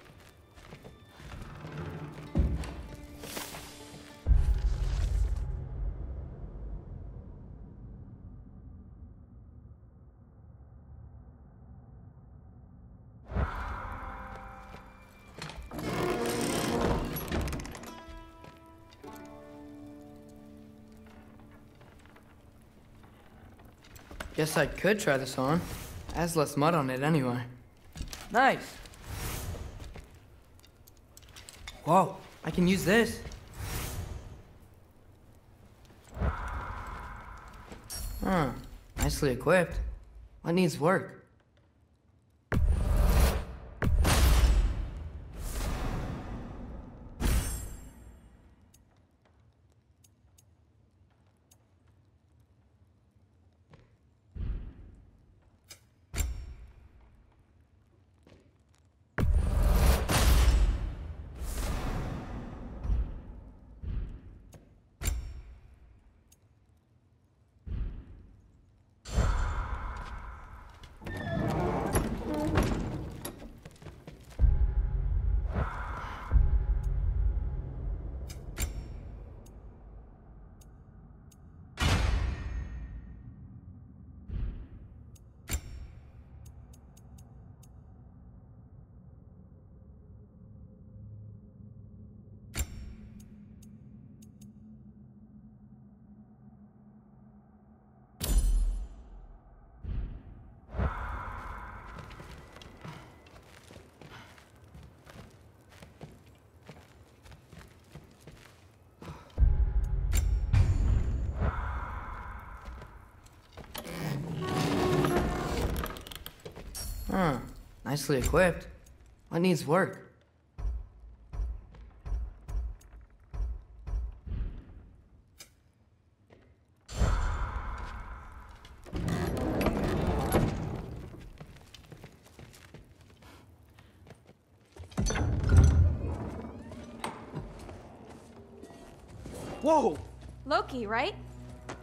Guess I could try this on. It has less mud on it anyway. Nice! Whoa, I can use this. Huh, nicely equipped. What needs work? Huh, nicely equipped. What needs work? Whoa! Loki, right?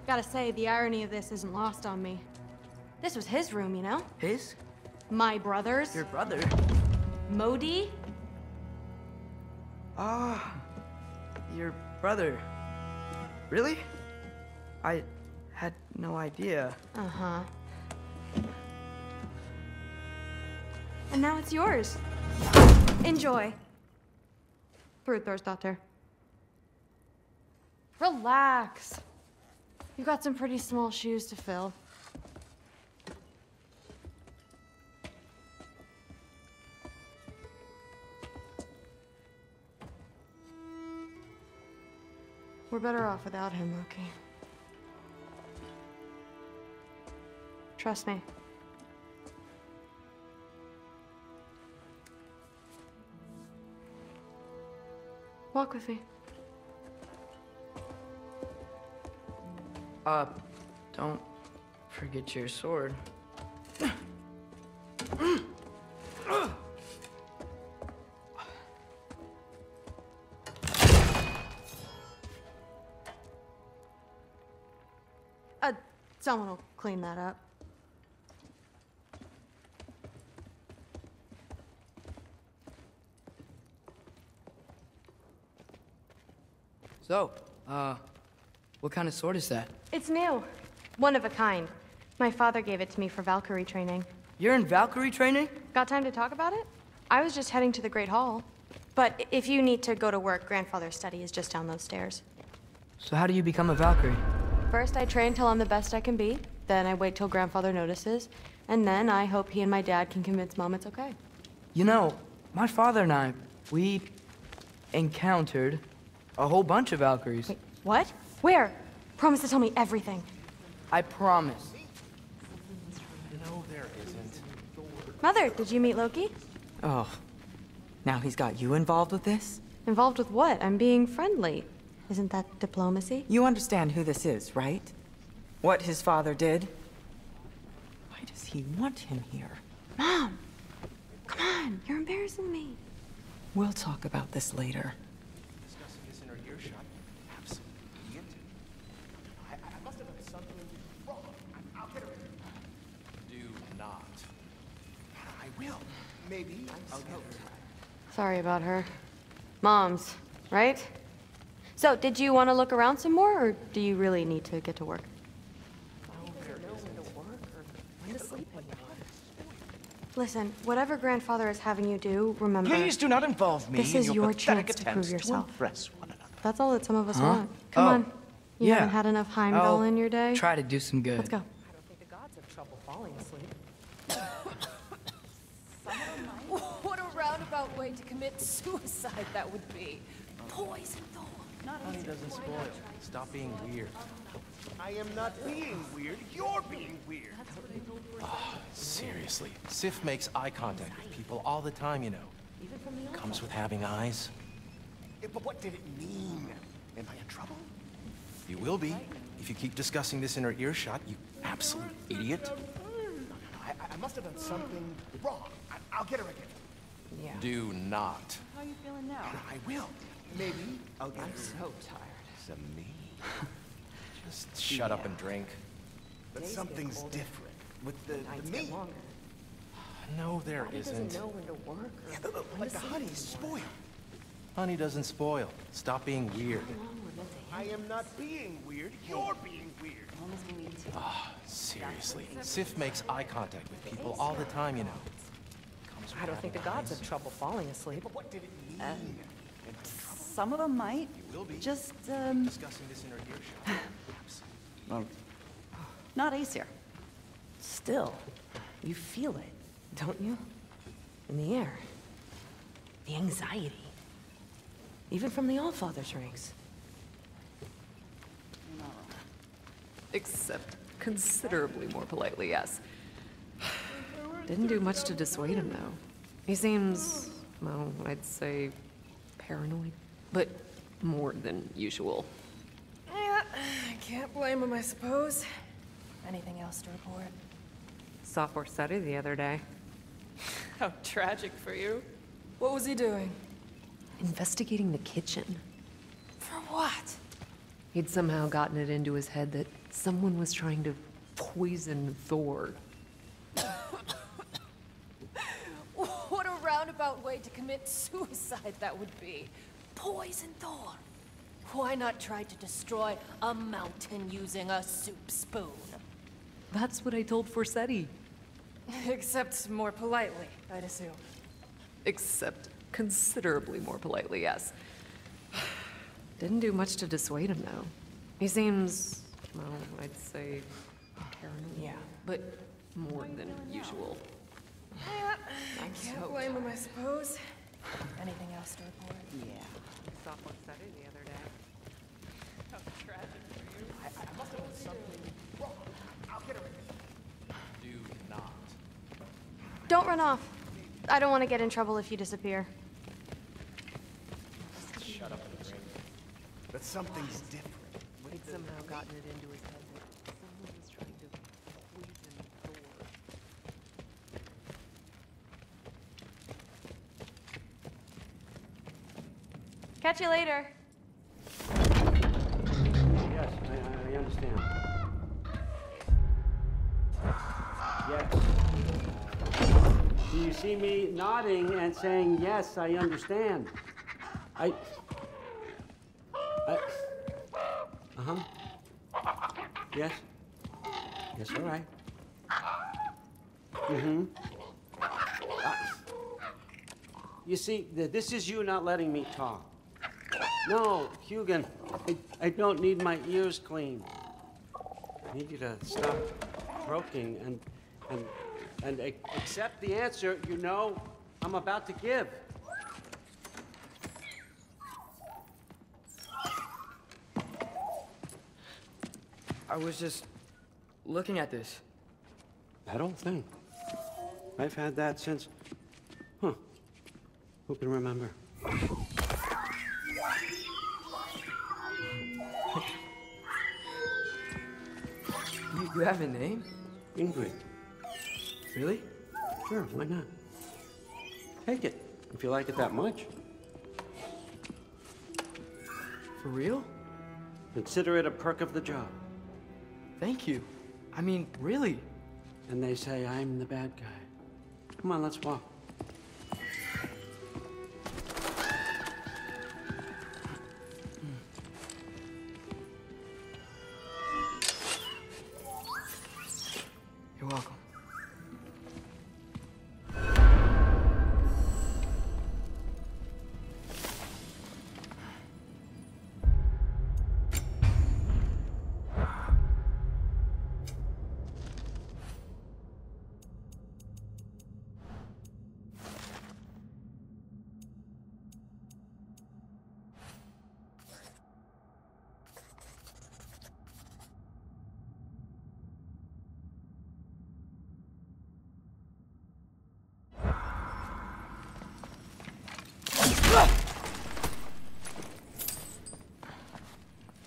Gotta say, the irony of this isn't lost on me. This was his room, you know? His? My brothers. Your brother? Modi? Ah, your brother. Really? I had no idea. Uh-huh. And now it's yours. Enjoy. Through Thor's daughter. Relax. You've got some pretty small shoes to fill. We're better off without him, Loki. Trust me. Walk with me. Don't forget your sword. Someone will clean that up. So, what kind of sword is that? It's new. One of a kind. My father gave it to me for Valkyrie training. You're in Valkyrie training? Got time to talk about it? I was just heading to the Great Hall. But if you need to go to work, Grandfather's study is just down those stairs. So how do you become a Valkyrie? First, I train till I'm the best I can be. Then I wait till Grandfather notices. And then I hope he and my dad can convince Mom it's okay. You know, my father and I, we encountered a whole bunch of Valkyries. Wait, what? Where? Promise to tell me everything. I promise. No, there isn't. Mother, did you meet Loki? Oh, now he's got you involved with this? Involved with what? I'm being friendly. Isn't that diplomacy? You understand who this is, right? What his father did? Why does he want him here? Mom! Come on, you're embarrassing me. We'll talk about this later. Discussing this in her earshot? Absolutely. I must have done something wrong. I'll get her. Do not. I will. Maybe I'll get her. Sorry about her. Mom's, right? So, did you want to look around some more, or do you really need to get to work? Listen, whatever Grandfather is having you do, remember... Please do not involve me in your pathetic attempts. This is your chance to prove yourself. That's all that some of us want. Come on. You haven't had enough Heimdall in your day? Try to do some good. Let's go. I don't think the gods have trouble falling asleep. What a roundabout way to commit suicide that would be. Poison Thor. Honey doesn't spoil. Stop being weird. I am not being weird. You're being weird. Oh, seriously. Sif makes eye contact with people all the time, you know. Comes with having eyes. But what did it mean? Am I in trouble? You will be. If you keep discussing this in her earshot, you absolute idiot. I must have done something wrong. I'll get her again. Yeah. Do not. How are you feeling now? I will. Maybe I'll get her. I'm so tired. Of me. Just shut up and drink. But something's different with the me. No, there isn't. Know when to work. Yeah, like the honey's spoiled. Honey doesn't spoil. Stop being weird. I am not being weird. You're being weird. Ah, seriously. Sif makes eye contact with people all the time, you know. I don't think the gods have trouble falling asleep. But what did it mean? Some of them might. Just, discussing this in her earshot. Not Aesir. Still, you feel it, don't you? In the air. The anxiety. Even from the Allfather's ranks. No. Except considerably more politely, yes. Didn't do much to dissuade him, though. He seems, well, I'd say paranoid, but more than usual. Yeah, I can't blame him, I suppose. Anything else to report? Saw Forseti the other day. How tragic for you. What was he doing? Investigating the kitchen. For what? He'd somehow gotten it into his head that someone was trying to poison Thor. What a roundabout way to commit suicide that would be. Poison Thor. Why not try to destroy a mountain using a soup spoon? That's what I told Forseti. Except more politely, I'd assume. Except considerably more politely, yes. Didn't do much to dissuade him, though. He seems, well, I'd say paranoid. Yeah, but more than usual. Yeah, I can't blame him, I suppose. Anything else to report? Yeah. Saw Forseti the other day. How tragic for you. I must have done something wrong. I'll get her again. Do not. Don't run off. I don't want to get in trouble if you disappear. Shut up. But something's different. He'd somehow gotten it into his head that someone was trying to poison Thor. Catch you later. Yes, I understand. Yes. Do you see me nodding and saying, yes, I understand? Yes. Yes, all right. Mm-hmm. You see, this is you not letting me talk. No, Hugin, I don't need my ears cleaned. I need you to stop croaking and accept the answer you know I'm about to give. I was just looking at this. That old thing. I've had that since... Huh. Who can remember? You have a name? Ingrid. Really? Sure, why not? Take it, if you like it that much. For real? Consider it a perk of the job. Thank you. I mean, really. And they say I'm the bad guy. Come on, let's walk. You're welcome.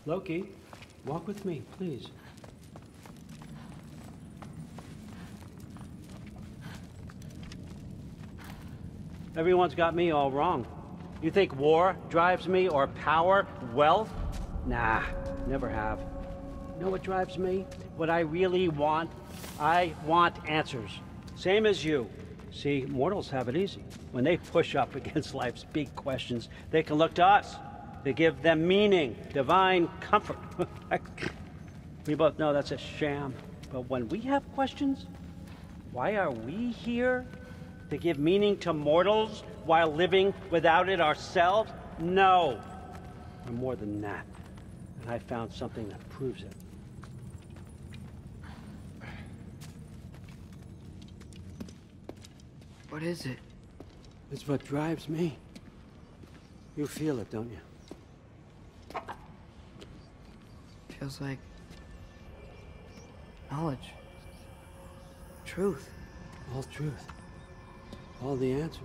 Loki, walk with me, please. Everyone's got me all wrong. You think war drives me, or power, wealth? Nah, never have. You know what drives me? What I really want? I want answers. Same as you. See, mortals have it easy. When they push up against life's big questions, they can look to us. They give them meaning, divine comfort. We both know that's a sham. But when we have questions, why are we here? To give meaning to mortals while living without it ourselves? No. We're more than that. And I found something that proves it. What is it? It's what drives me. You feel it, don't you? Feels like knowledge, truth. All truth, all the answers.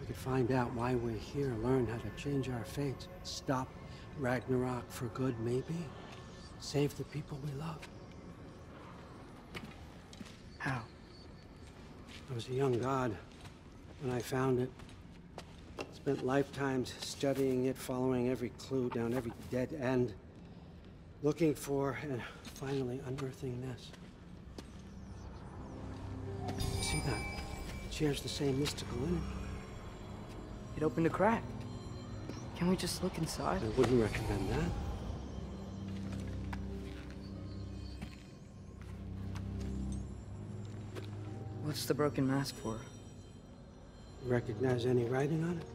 We could find out why we're here, learn how to change our fates, stop Ragnarok for good maybe, save the people we love. How? I was a young god when I found it. Spent lifetimes studying it, following every clue down every dead end. Looking for and finally unearthing this. You see that? It shares the same mystical energy. It opened a crack. Can we just look inside? I wouldn't recommend that. What's the broken mask for? You recognize any writing on it?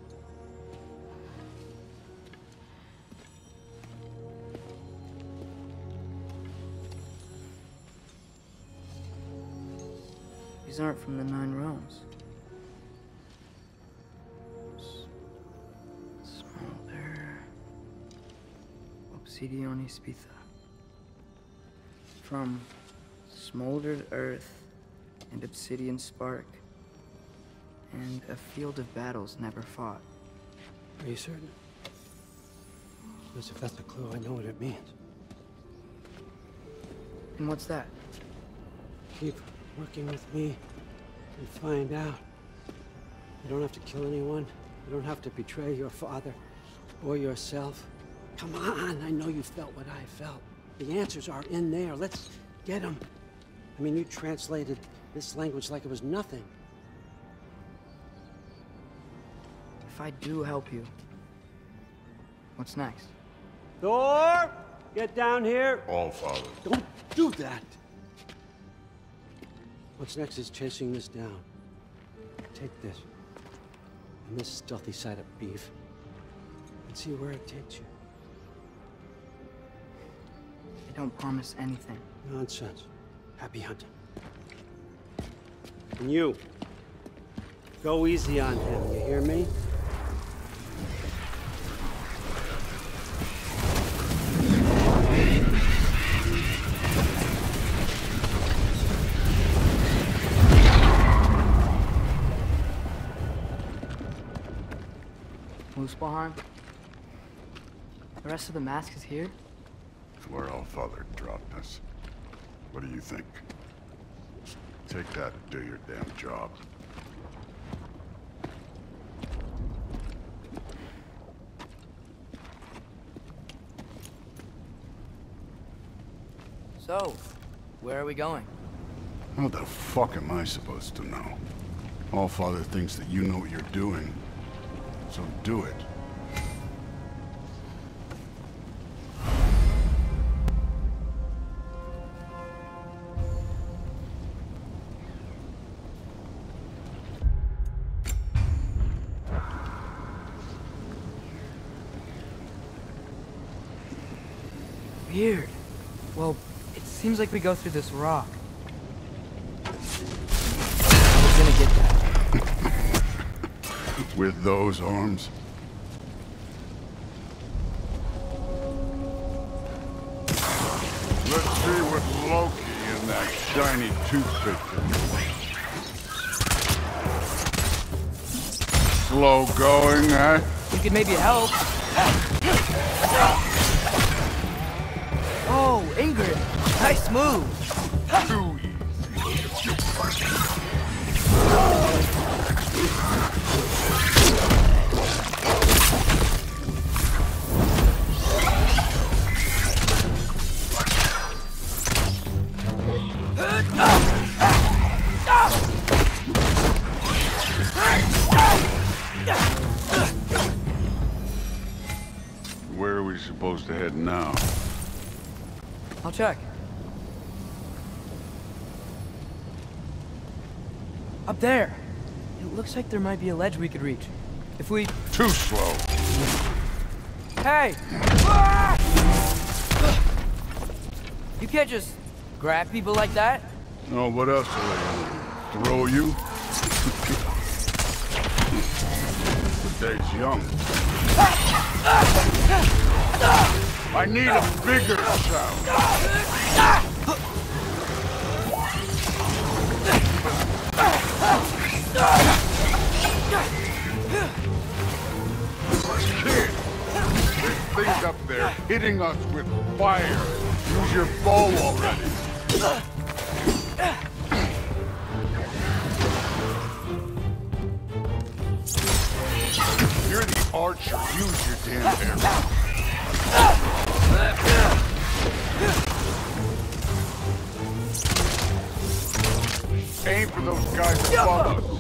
These aren't from the Nine Realms. Smolder. Obsidione Spitha. From smoldered earth and obsidian spark. And a field of battles never fought. Are you certain? suppose if that's a clue, I know what it means. And what's that? Keep working with me and find out. You don't have to kill anyone. You don't have to betray your father or yourself. Come on, I know you felt what I felt. The answers are in there. Let's get them. I mean, you translated this language like it was nothing. If I do help you, what's next? Thor! Get down here! All followed. Don't do that! What's next is chasing this down. Take this. And this stealthy side of beef. And see where it takes you. I don't promise anything. Nonsense. Happy hunting. And you. Go easy on him, you hear me? Behind. The rest of the mask is here? It's where our father dropped us. What do you think? Take that and do your damn job. So, where are we going? How the fuck am I supposed to know? All father thinks that you know what you're doing. So do it. Weird. Well, it seems like we go through this rock. We're gonna get that. With those arms. Let's see what Loki and that shiny toothpick can do. Slow going, eh? You could maybe help. Oh, Ingrid. Nice move. Too easy. Where are we supposed to head now? I'll check. Up there. It looks like there might be a ledge we could reach. If we... Too slow. Hey! You can't just grab people like that. No, what else do they throw you? The day's young. I need a bigger sound. Kid, there's things up there hitting us with fire. Use your bow already. You're the archer. Use your damn arrow. Aim for those guys above us.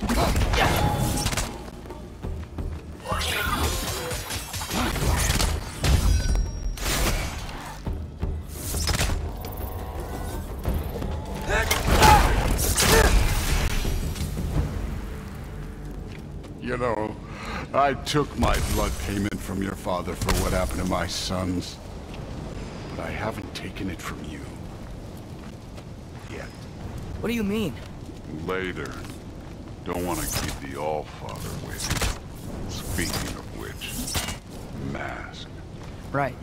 You know, I took my blood payment from your father for what happened to my sons, but I haven't taken it from you. Yet. What do you mean? Later. Don't want to keep the All-Father waiting. Speaking of which, mask. Right.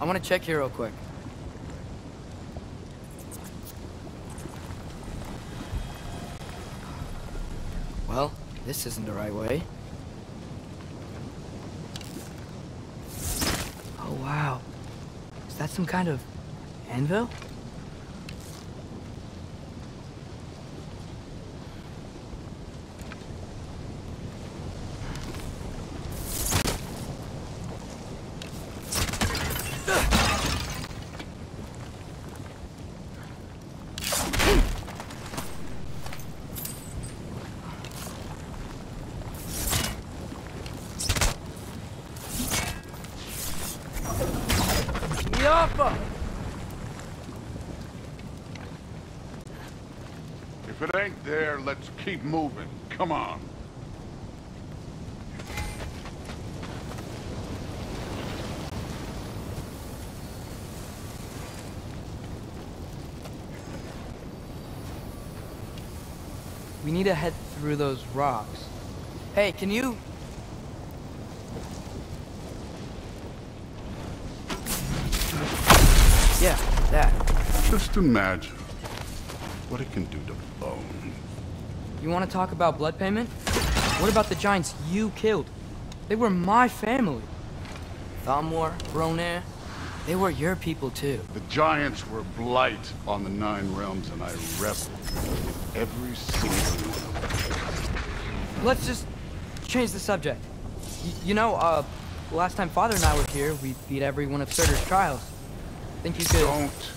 I want to check here real quick. Well, this isn't the right way. Oh wow. Is that some kind of anvil? If it ain't there, let's keep moving. Come on. We need to head through those rocks. Hey, can you... Yeah, that. Just imagine what it can do to bone. You want to talk about blood payment? What about the giants you killed? They were my family. Thamur, Bronair, they were your people too. The giants were blight on the Nine Realms and I wrestled with every single one. Let's just change the subject. You know, last time Father and I were here, we beat every one of Surtur's trials. Think you could... Don't.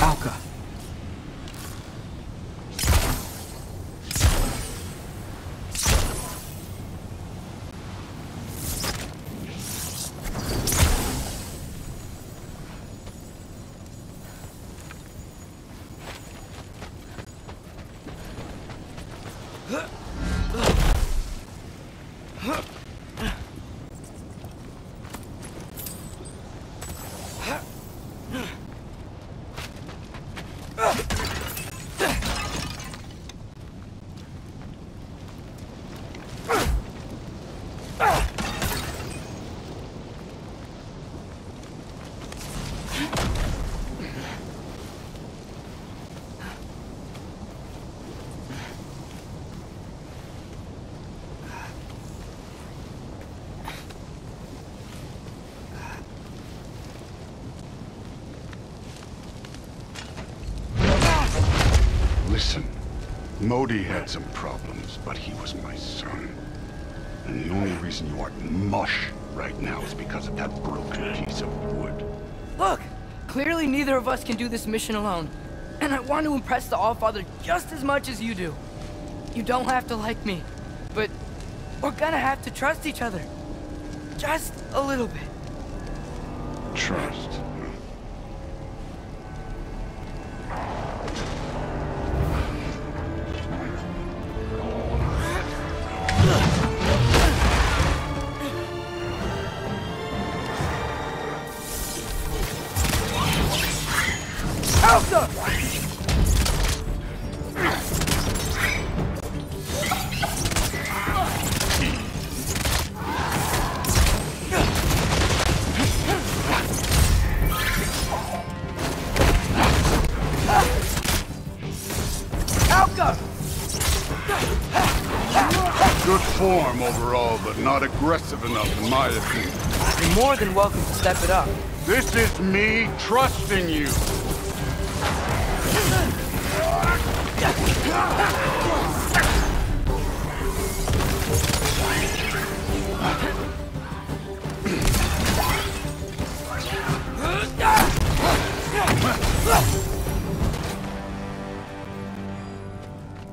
Alka. Modi had some problems, but he was my son. And the only reason you aren't mush right now is because of that broken piece of wood. Look! Clearly neither of us can do this mission alone. And I want to impress the Allfather just as much as you do. You don't have to like me, but we're gonna have to trust each other. Just a little bit. Trust? Not aggressive enough, in my opinion. You're more than welcome to step it up. This is me trusting you.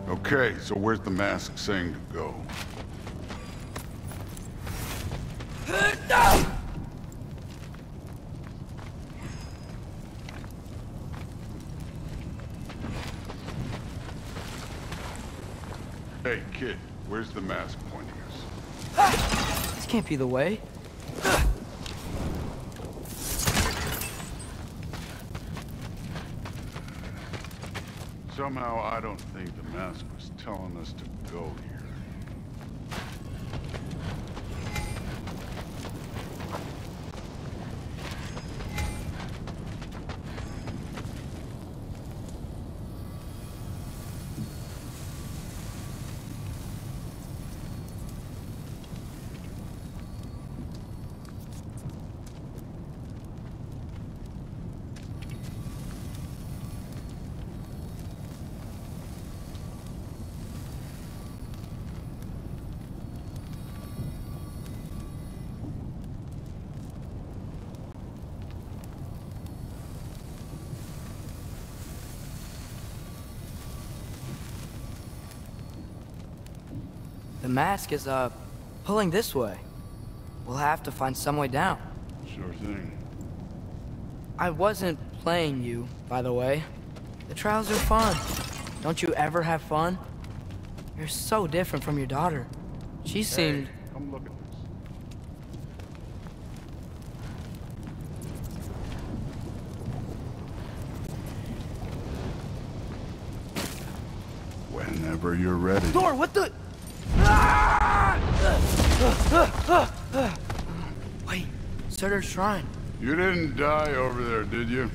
Okay, so where's the mask saying to go? Hey, kid, where's the mask pointing us? This can't be the way. Somehow, I don't think the mask was telling us to go here. mask is, pulling this way. We'll have to find some way down. Sure thing. I wasn't playing you, by the way. The trials are fun. Don't you ever have fun? You're so different from your daughter. She seemed... Come look at this. Whenever you're ready. Thor, what the... Wait, Surtur's shrine. You didn't die over there, did you?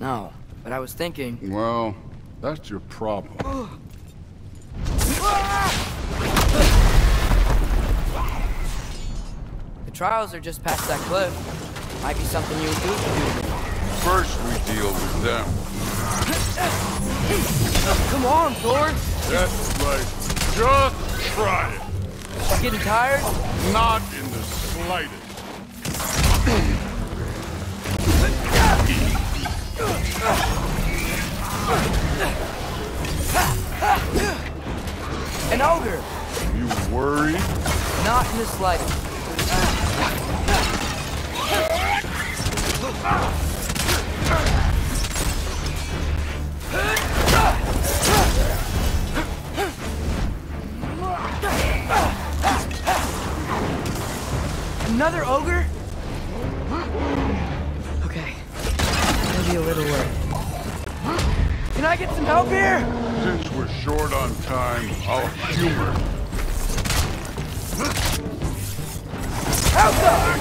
No, but I was thinking... Well, that's your problem. The trials are just past that cliff. Might be something you would do to do. First we deal with them. Come on, Thor! That's right. Just try it. You getting tired? Not in the slightest. An ogre! You worried? Not in the slightest. Another ogre? A little way. Can I get some help here? Since we're short on time, I'll humor. How's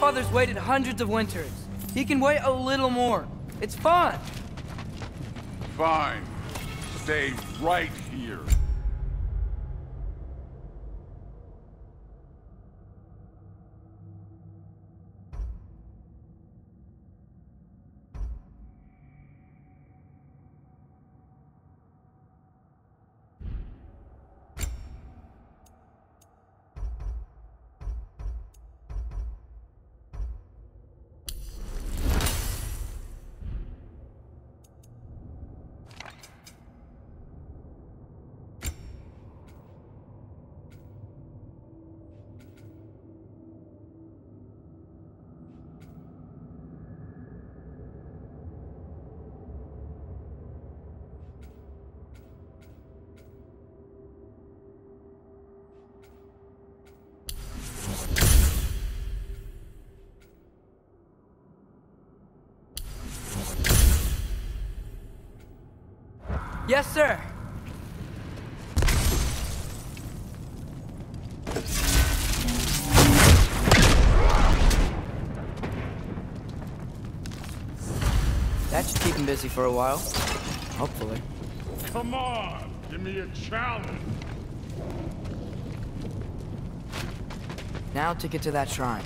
Father's waited hundreds of winters. He can wait a little more. It's fun. Fine. Stay right here. Yes, sir. That should keep him busy for a while. Hopefully. Come on! Give me a challenge! Now to get to that shrine.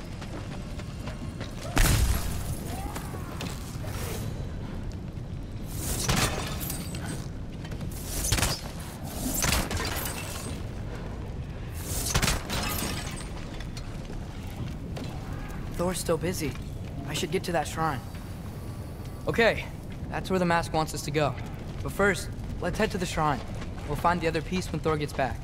Thor's still busy. I should get to that shrine. Okay, that's where the mask wants us to go. But first, let's head to the shrine. We'll find the other piece when Thor gets back.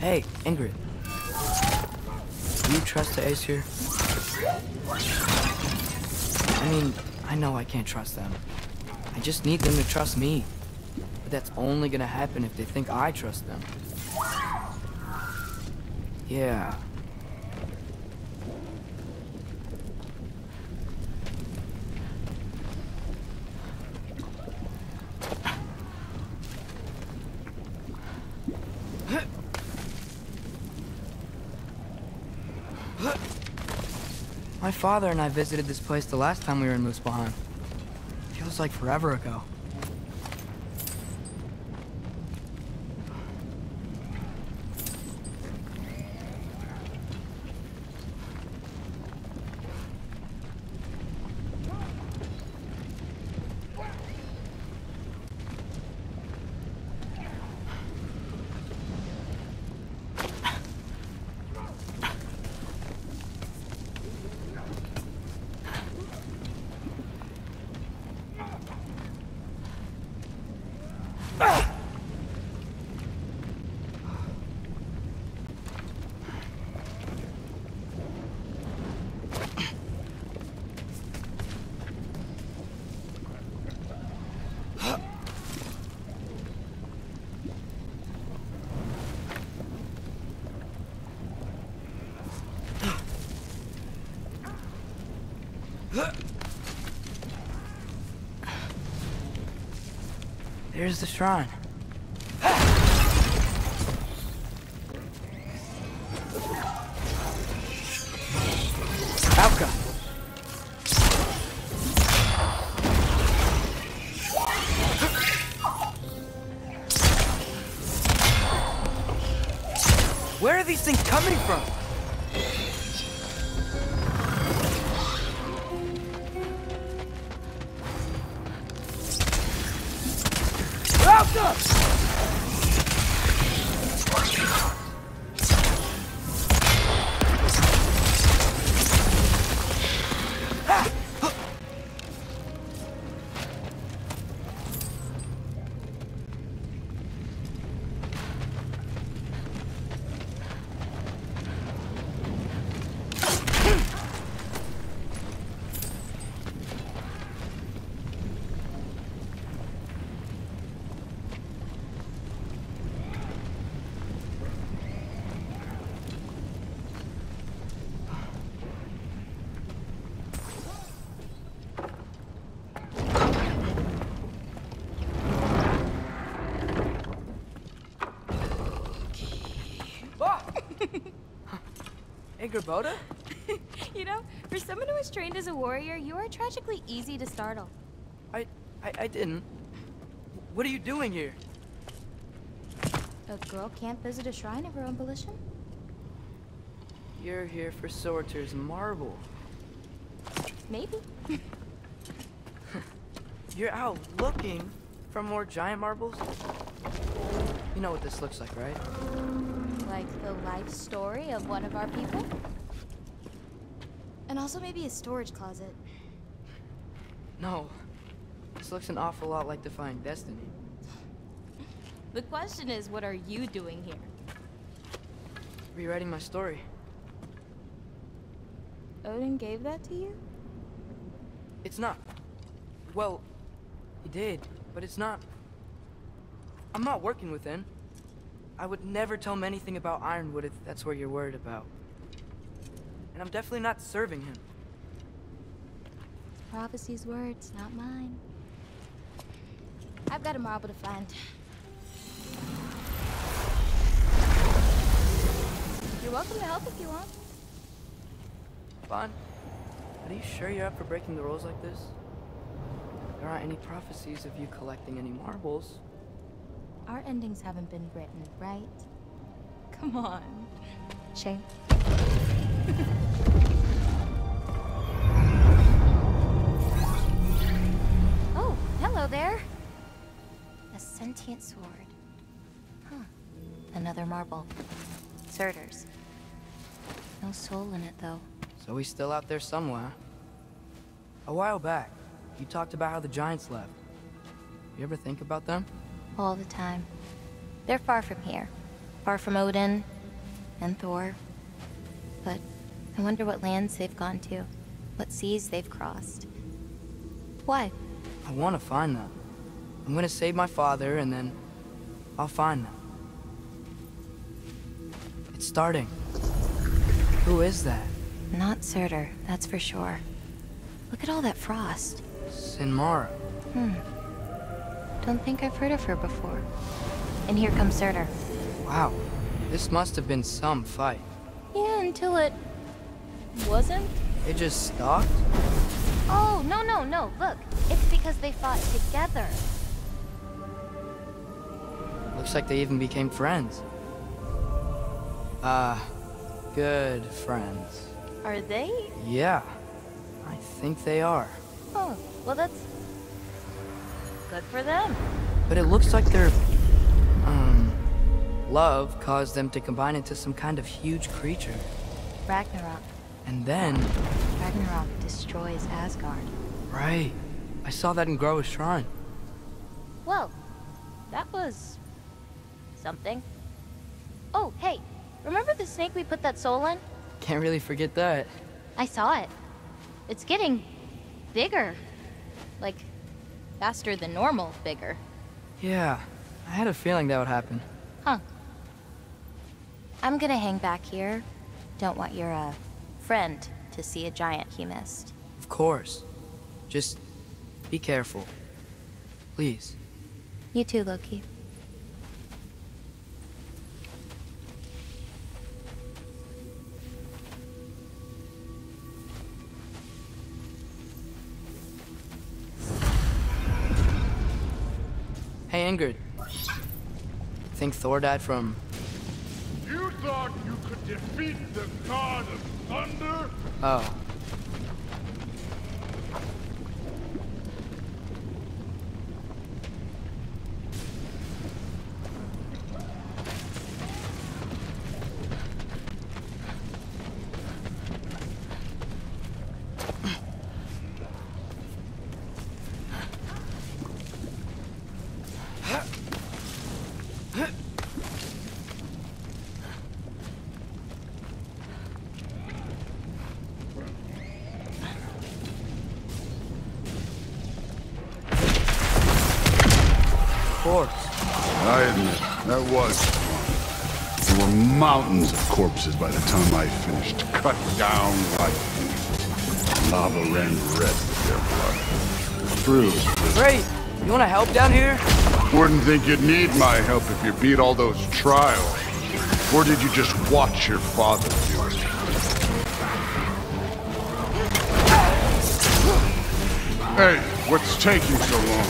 Hey, Ingrid. Do you trust the Aesir? I mean, I know I can't trust them. I just need them to trust me. But that's only gonna happen if they think I trust them. Yeah. My father and I visited this place the last time we were in Muspelheim. Feels like forever ago. There's the shrine. Where are these things coming from? You know, for someone who was trained as a warrior, you are tragically easy to startle. I didn't. What are you doing here? A girl can't visit a shrine of her own volition? You're here for Sorter's marble. Maybe. You're out looking for more giant marbles? You know what this looks like, right? Like the life story of one of our people? And also maybe a storage closet. No. This looks an awful lot like Defying Destiny. The question is, what are you doing here? Rewriting my story. Odin gave that to you? It's not. Well, he did, but it's not. I'm not working with him. I would never tell him anything about Ironwood if that's what you're worried about. And I'm definitely not serving him. Prophecy's words, not mine. I've got a marble to find. You're welcome to help if you want. Bon, are you sure you're up for breaking the rules like this? aren't any prophecies of you collecting any marbles. Our endings haven't been written, right? Come on. Shame. Oh, hello there. A sentient sword. Huh. Another marble. Surtur's. No soul in it, though. So he's still out there somewhere. A while back, you talked about how the giants left. You ever think about them? All the time. They're far from here. Far from Odin and Thor. But I wonder what lands they've gone to. What seas they've crossed. Why? I want to find them. I'm gonna save my father and then I'll find them. It's starting. Who is that? Not Surtur, that's for sure. Look at all that frost. Sinmara. Don't think I've heard of her before. And here comes Surtur. Wow. This must have been some fight. Yeah, until it... wasn't? It just stopped? Oh, no. Look. It's because they fought together. Looks like they even became friends. Good friends. Are they? Yeah. I think they are. Oh, well that's... good for them. But it looks like their... love caused them to combine into some kind of huge creature. Ragnarok. And then... Ragnarok destroys Asgard. Right. I saw that in Groa's shrine. Well, that was... something. Oh, hey. Remember the snake we put that soul in? Can't really forget that. I saw it. It's getting bigger. Like, faster than normal bigger. Yeah, I had a feeling that would happen. Huh. I'm gonna hang back here. Don't want your, friend to see a giant he missed. Of course. Just be careful. Please. You too, Loki. Hey, Ingrid. Think Thor died from... You thought you could defeat the god of thunder? Oh. Mountains of corpses by the time I finished, cut down like these. Lava ran red with their blood. Through. Great! You wanna help down here? Wouldn't think you'd need my help if you beat all those trials. Or did you just watch your father do it? Hey, what's taking so long?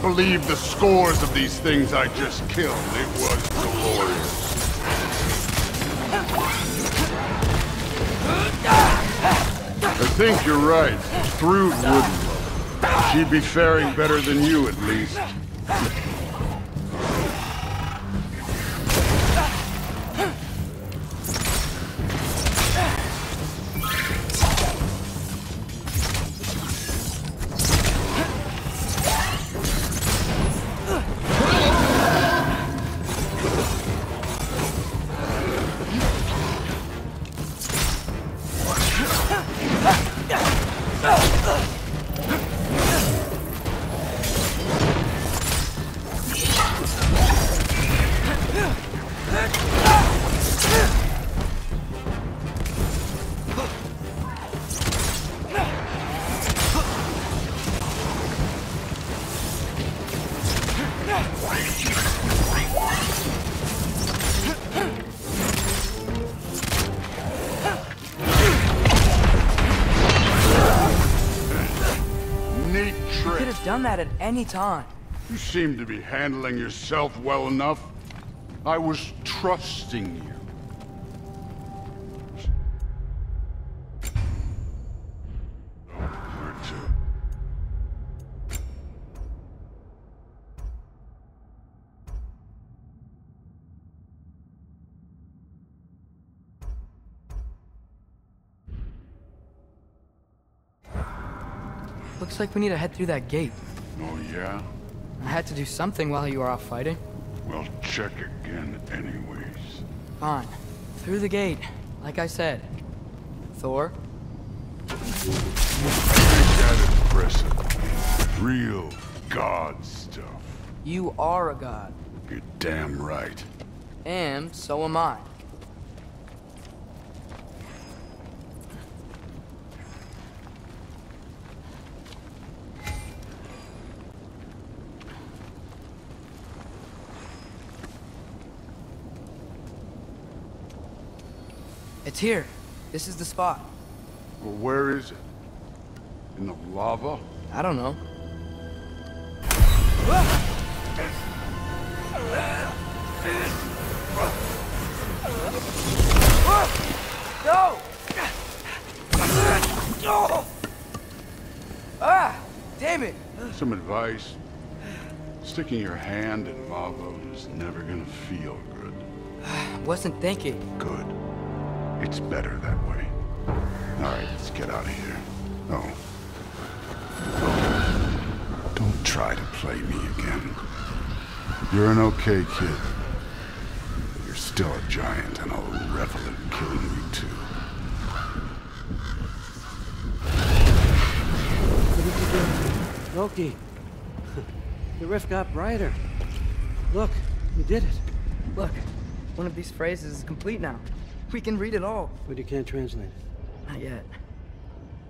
Believe the scores of these things I just killed. It was glorious. I think you're right. Through wouldn't. She'd be faring better than you, at least. done that at any time. You seem to be handling yourself well enough. I was trusting you. Looks like we need to head through that gate. Oh, yeah? I had to do something while you were off fighting. Well, check again anyways. Fine. Through the gate, like I said. Thor? Ain't that impressive? Real god stuff. You are a god. You're damn right. And so am I. It's here. This is the spot. Well, where is it? In the lava? I don't know. No! No! Ah! Damn it! Some advice. Sticking your hand in lava is never gonna feel good. I wasn't thinking. Good. It's better that way. All right, let's get out of here. Oh. Don't try to play me again. You're an okay kid. But you're still a giant, and I'll revel in killing you too. What did you do? Loki. The rift got brighter. Look, you did it. Look, one of these phrases is complete now. We can read it all. But you can't translate it. Not yet.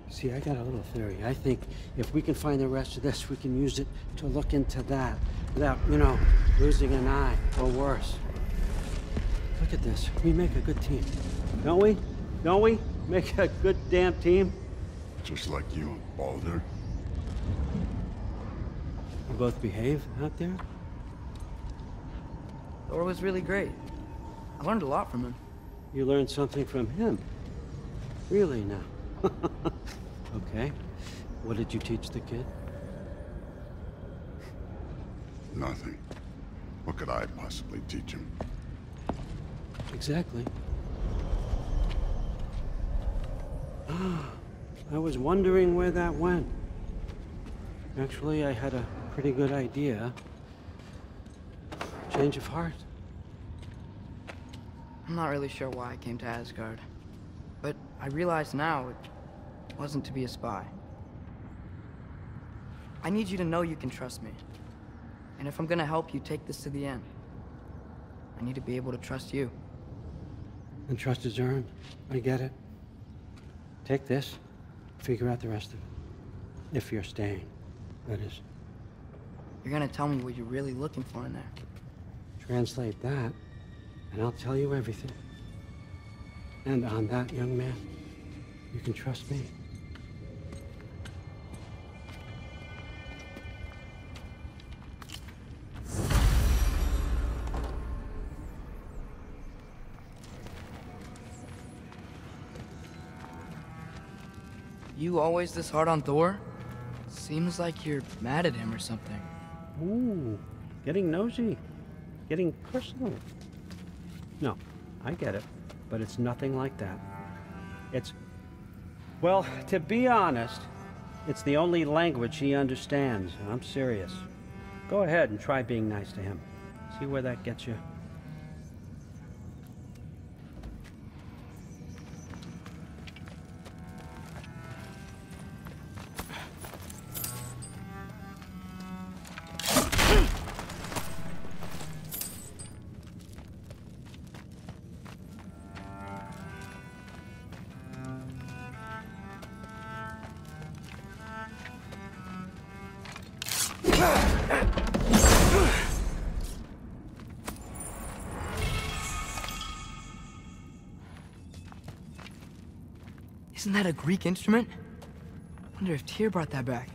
See, I got a little theory. I think if we can find the rest of this, we can use it to look into that. Without, you know, losing an eye or worse. Look at this. We make a good team. Don't we? Don't we? Make a good damn team? Just like you and Baldur. We both behave out there? Thor was really great. I learned a lot from him. You learned something from him? Really now? Okay. What did you teach the kid? Nothing. What could I possibly teach him? Exactly. I was wondering where that went. Actually, I had a pretty good idea. Change of heart. I'm not really sure why I came to Asgard, but I realize now it wasn't to be a spy. I need you to know you can trust me, and if I'm gonna help you take this to the end, I need to be able to trust you. And trust is earned. I get it. Take this, figure out the rest of it. If you're staying, that is. You're gonna tell me what you're really looking for in there. Translate that. And I'll tell you everything. And on that, young man, you can trust me. You always this hard on Thor? Seems like you're mad at him or something. Ooh, getting nosy, getting personal. No, I get it, but it's nothing like that. It's, well, to be honest, it's the only language he understands, and I'm serious. Go ahead and try being nice to him. See where that gets you. Isn't that a Greek instrument? I wonder if Tyr brought that back.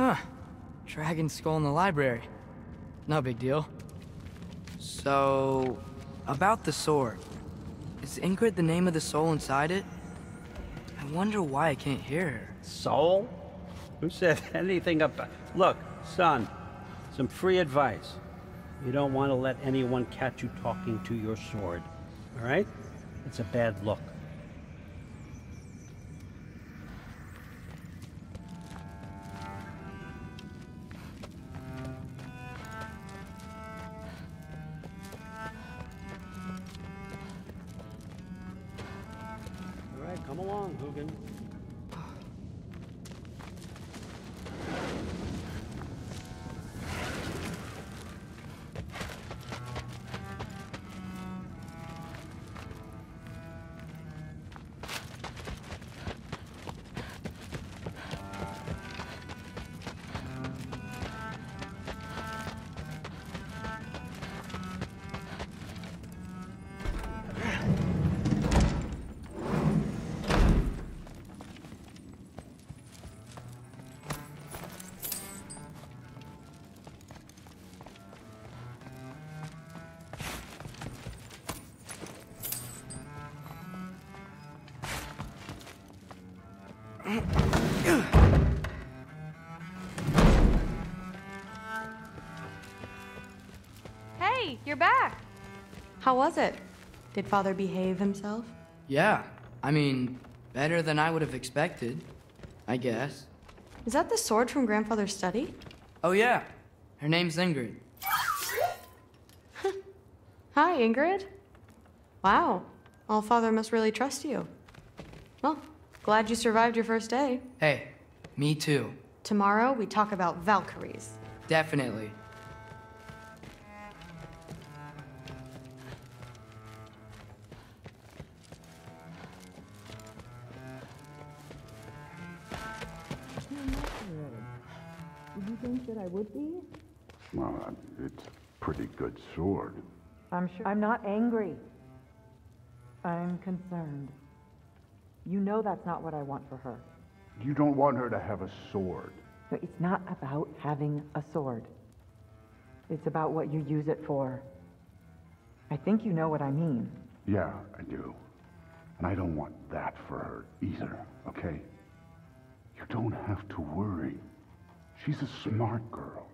Huh. Dragon skull in the library. No big deal. So, about the sword. Is Ingrid the name of the soul inside it? I wonder why I can't hear her. Soul? Who said anything about... Look, son, some free advice. You don't want to let anyone catch you talking to your sword, all right? It's a bad look. You're back. How was it? Did Father behave himself? Yeah. I mean, better than I would have expected, I guess. Is that the sword from Grandfather's study? Oh, yeah. Her name's Ingrid. Hi, Ingrid. Wow. All Father must really trust you. Well, glad you survived your first day. Hey, me too. Tomorrow, we talk about Valkyries. Definitely. I would be? Well, it's a pretty good sword. I'm sure. I'm not angry. I'm concerned. You know that's not what I want for her. You don't want her to have a sword. But it's not about having a sword. It's about what you use it for. I think you know what I mean. Yeah, I do. And I don't want that for her either, okay? You don't have to worry. She's a smart girl.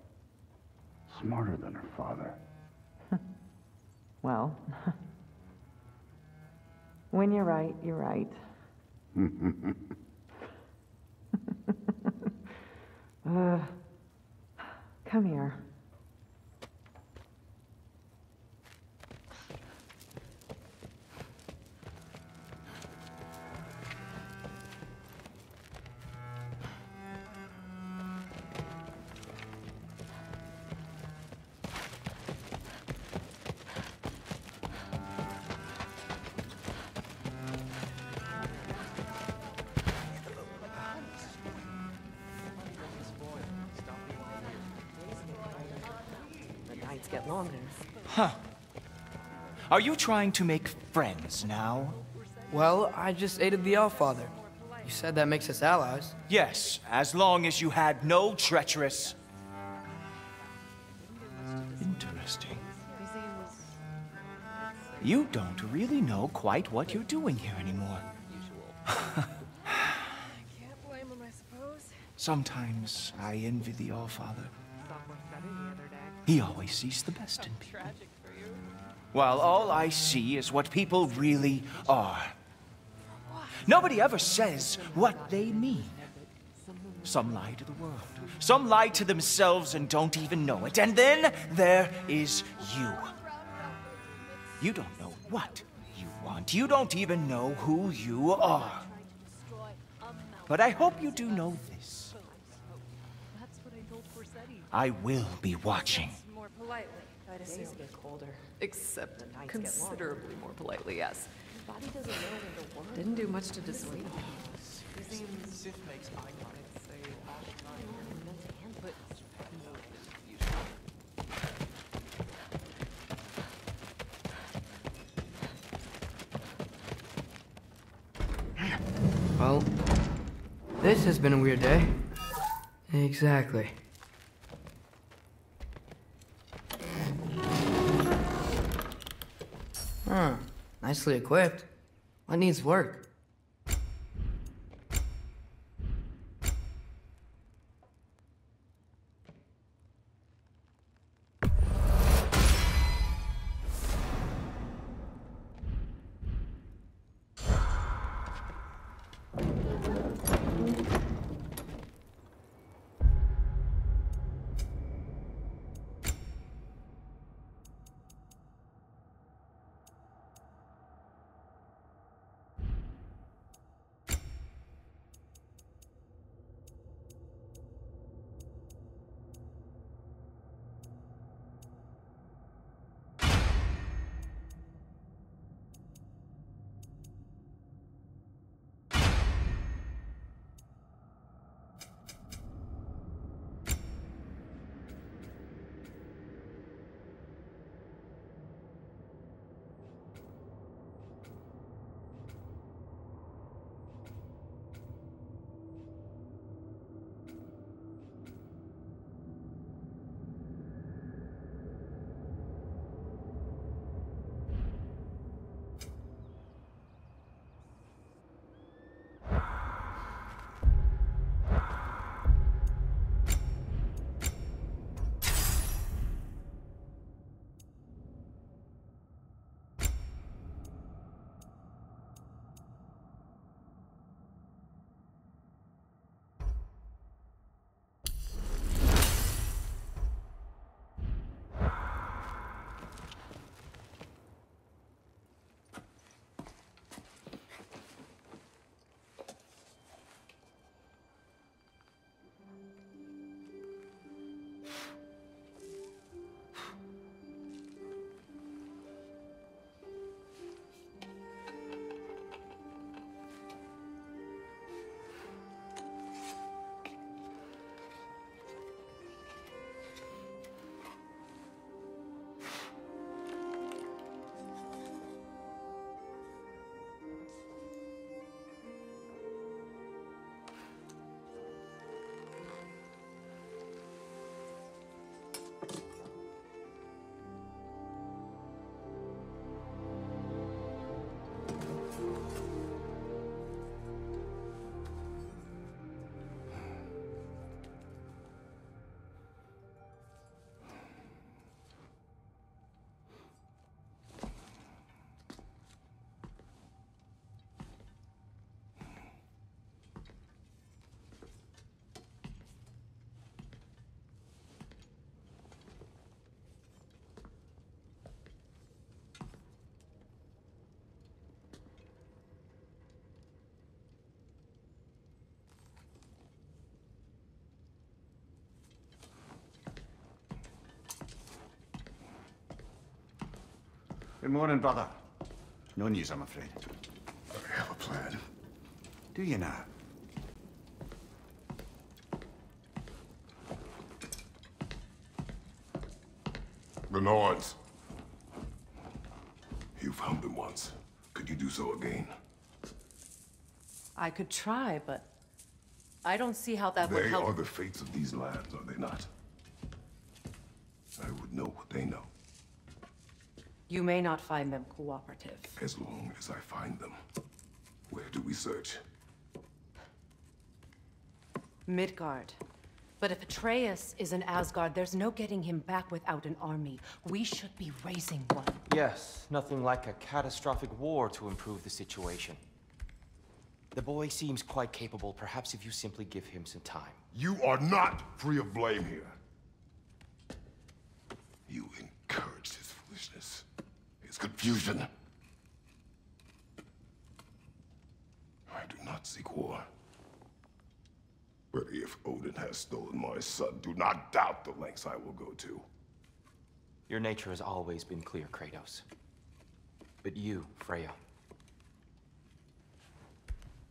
Smarter than her father. Well, when you're right, you're right. Come here. Huh. Are you trying to make friends now? Well, I just aided the Allfather. You said that makes us allies. Yes, as long as you had no treacherous... Interesting. You don't really know quite what you're doing here anymore. Sometimes I envy the Allfather. He always sees the best in people, while all I see is what people really are. Nobody ever says what they mean. Some lie to the world. Some lie to themselves and don't even know it. And then there is you. You don't know what you want. You don't even know who you are. But I hope you do know this. I will be watching. More politely, I'd assume. Get colder. Except considerably more politely, yes. Body doesn't know when to work. Didn't do much to dissuade me. Sif makes eye contact, say all the time. Meant to hand, but no, usually. Well, this has been a weird day. Exactly. Hmm, nicely equipped. What needs work? Good morning, brother. No news, I'm afraid. I have a plan. Do you now? The Norns. You found them once. Could you do so again? I could try, but I don't see how that would help. They are the fates of these lands, are they not? I would know what they know. You may not find them cooperative. As long as I find them. Where do we search? Midgard. But if Atreus is in Asgard, there's no getting him back without an army. We should be raising one. Yes, nothing like a catastrophic war to improve the situation. The boy seems quite capable, perhaps if you simply give him some time. You are not free of blame here. You encouraged his foolishness. Confusion. I do not seek war. But if Odin has stolen my son, do not doubt the lengths I will go to. Your nature has always been clear, Kratos. But you, Freya.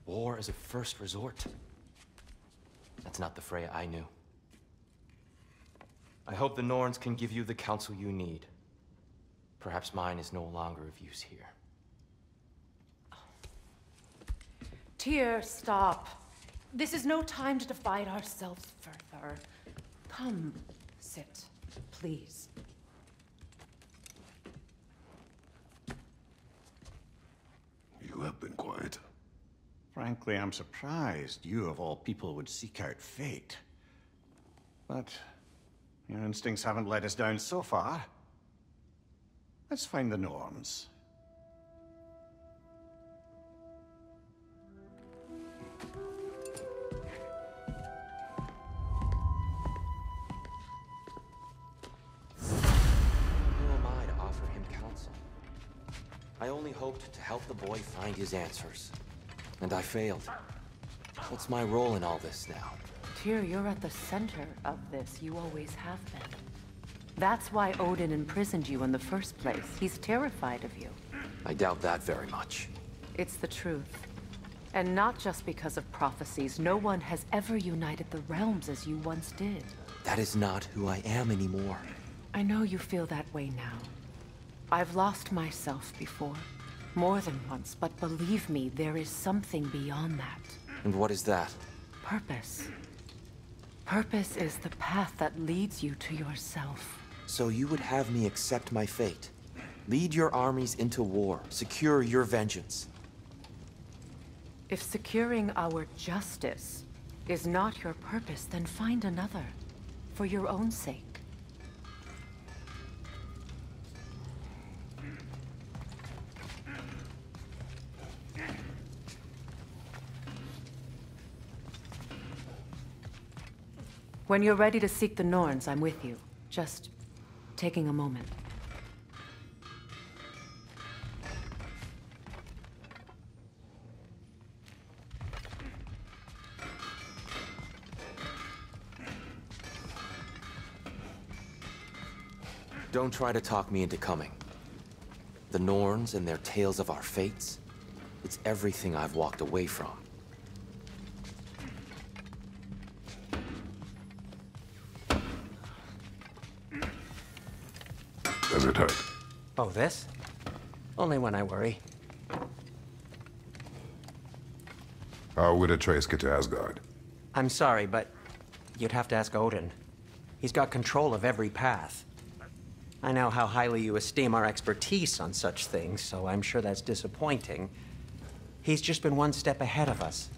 War is a first resort. That's not the Freya I knew. I hope the Norns can give you the counsel you need. Perhaps mine is no longer of use here. Tyr, stop. This is no time to divide ourselves further. Come, sit, please. You have been quiet. Frankly, I'm surprised you, of all people, would seek out fate. But your instincts haven't let us down so far. Let's find the Norns. I only hoped to help the boy find his answers, and I failed. What's my role in all this now? Tyr, you're at the center of this. You always have been. That's why Odin imprisoned you in the first place. He's terrified of you. I doubt that very much. It's the truth. And not just because of prophecies. No one has ever united the realms as you once did. That is not who I am anymore. I know you feel that way now. I've lost myself before, more than once, but believe me, there is something beyond that. And what is that? Purpose. Purpose is the path that leads you to yourself. So you would have me accept my fate, lead your armies into war, secure your vengeance. If securing our justice is not your purpose, then find another, for your own sake. When you're ready to seek the Norns, I'm with you. Just taking a moment. Don't try to talk me into coming. The Norns and their tales of our fates, it's everything I've walked away from. It hurt. Oh, this? Only when I worry. How would Atreus get to Asgard? I'm sorry, but you'd have to ask Odin. He's got control of every path. I know how highly you esteem our expertise on such things, so I'm sure that's disappointing. He's just been one step ahead of us.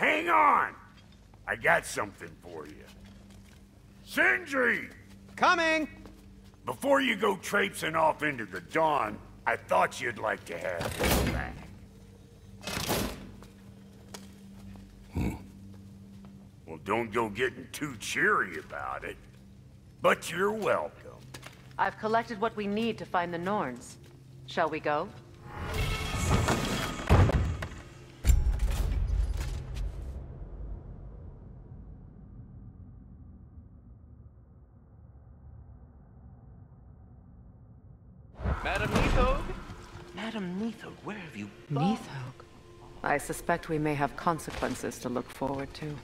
Hang on! I got something for you. Sindri! Coming! Before you go traipsing off into the dawn, I thought you'd like to have this back. Well, don't go getting too cheery about it. But you're welcome. I've collected what we need to find the Norns. Shall we go? Madam Nithog? Madam Nithog, where have you been? Nithog? I suspect we may have consequences to look forward to.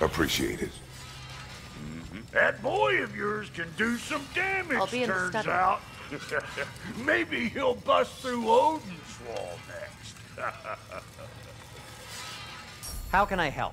Appreciate it. That boy of yours can do some damage, I'll be in turns the study. Out. Maybe he'll bust through Odin's wall next. How can I help?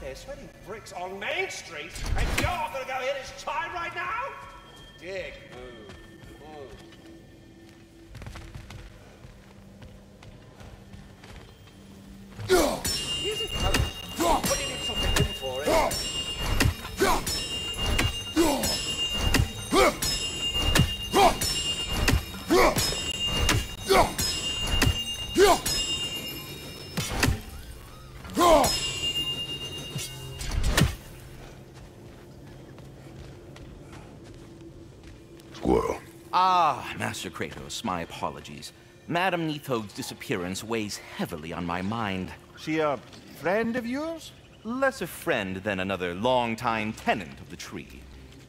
They're sweating bricks on Main Street, and you're gonna go hit his chime right now? Dick, move. Master Kratos, my apologies. Madam Nithog's disappearance weighs heavily on my mind. She a friend of yours? Less a friend than another long-time tenant of the tree.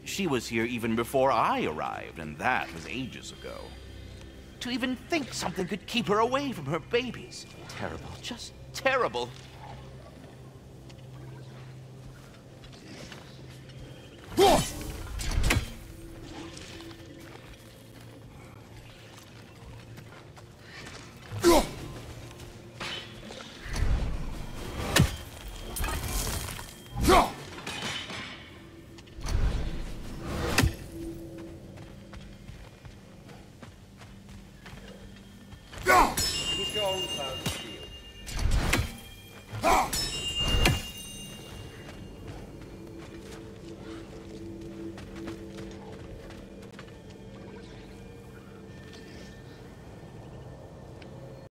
She was here even before I arrived, and that was ages ago. To even think something could keep her away from her babies. Terrible, just terrible.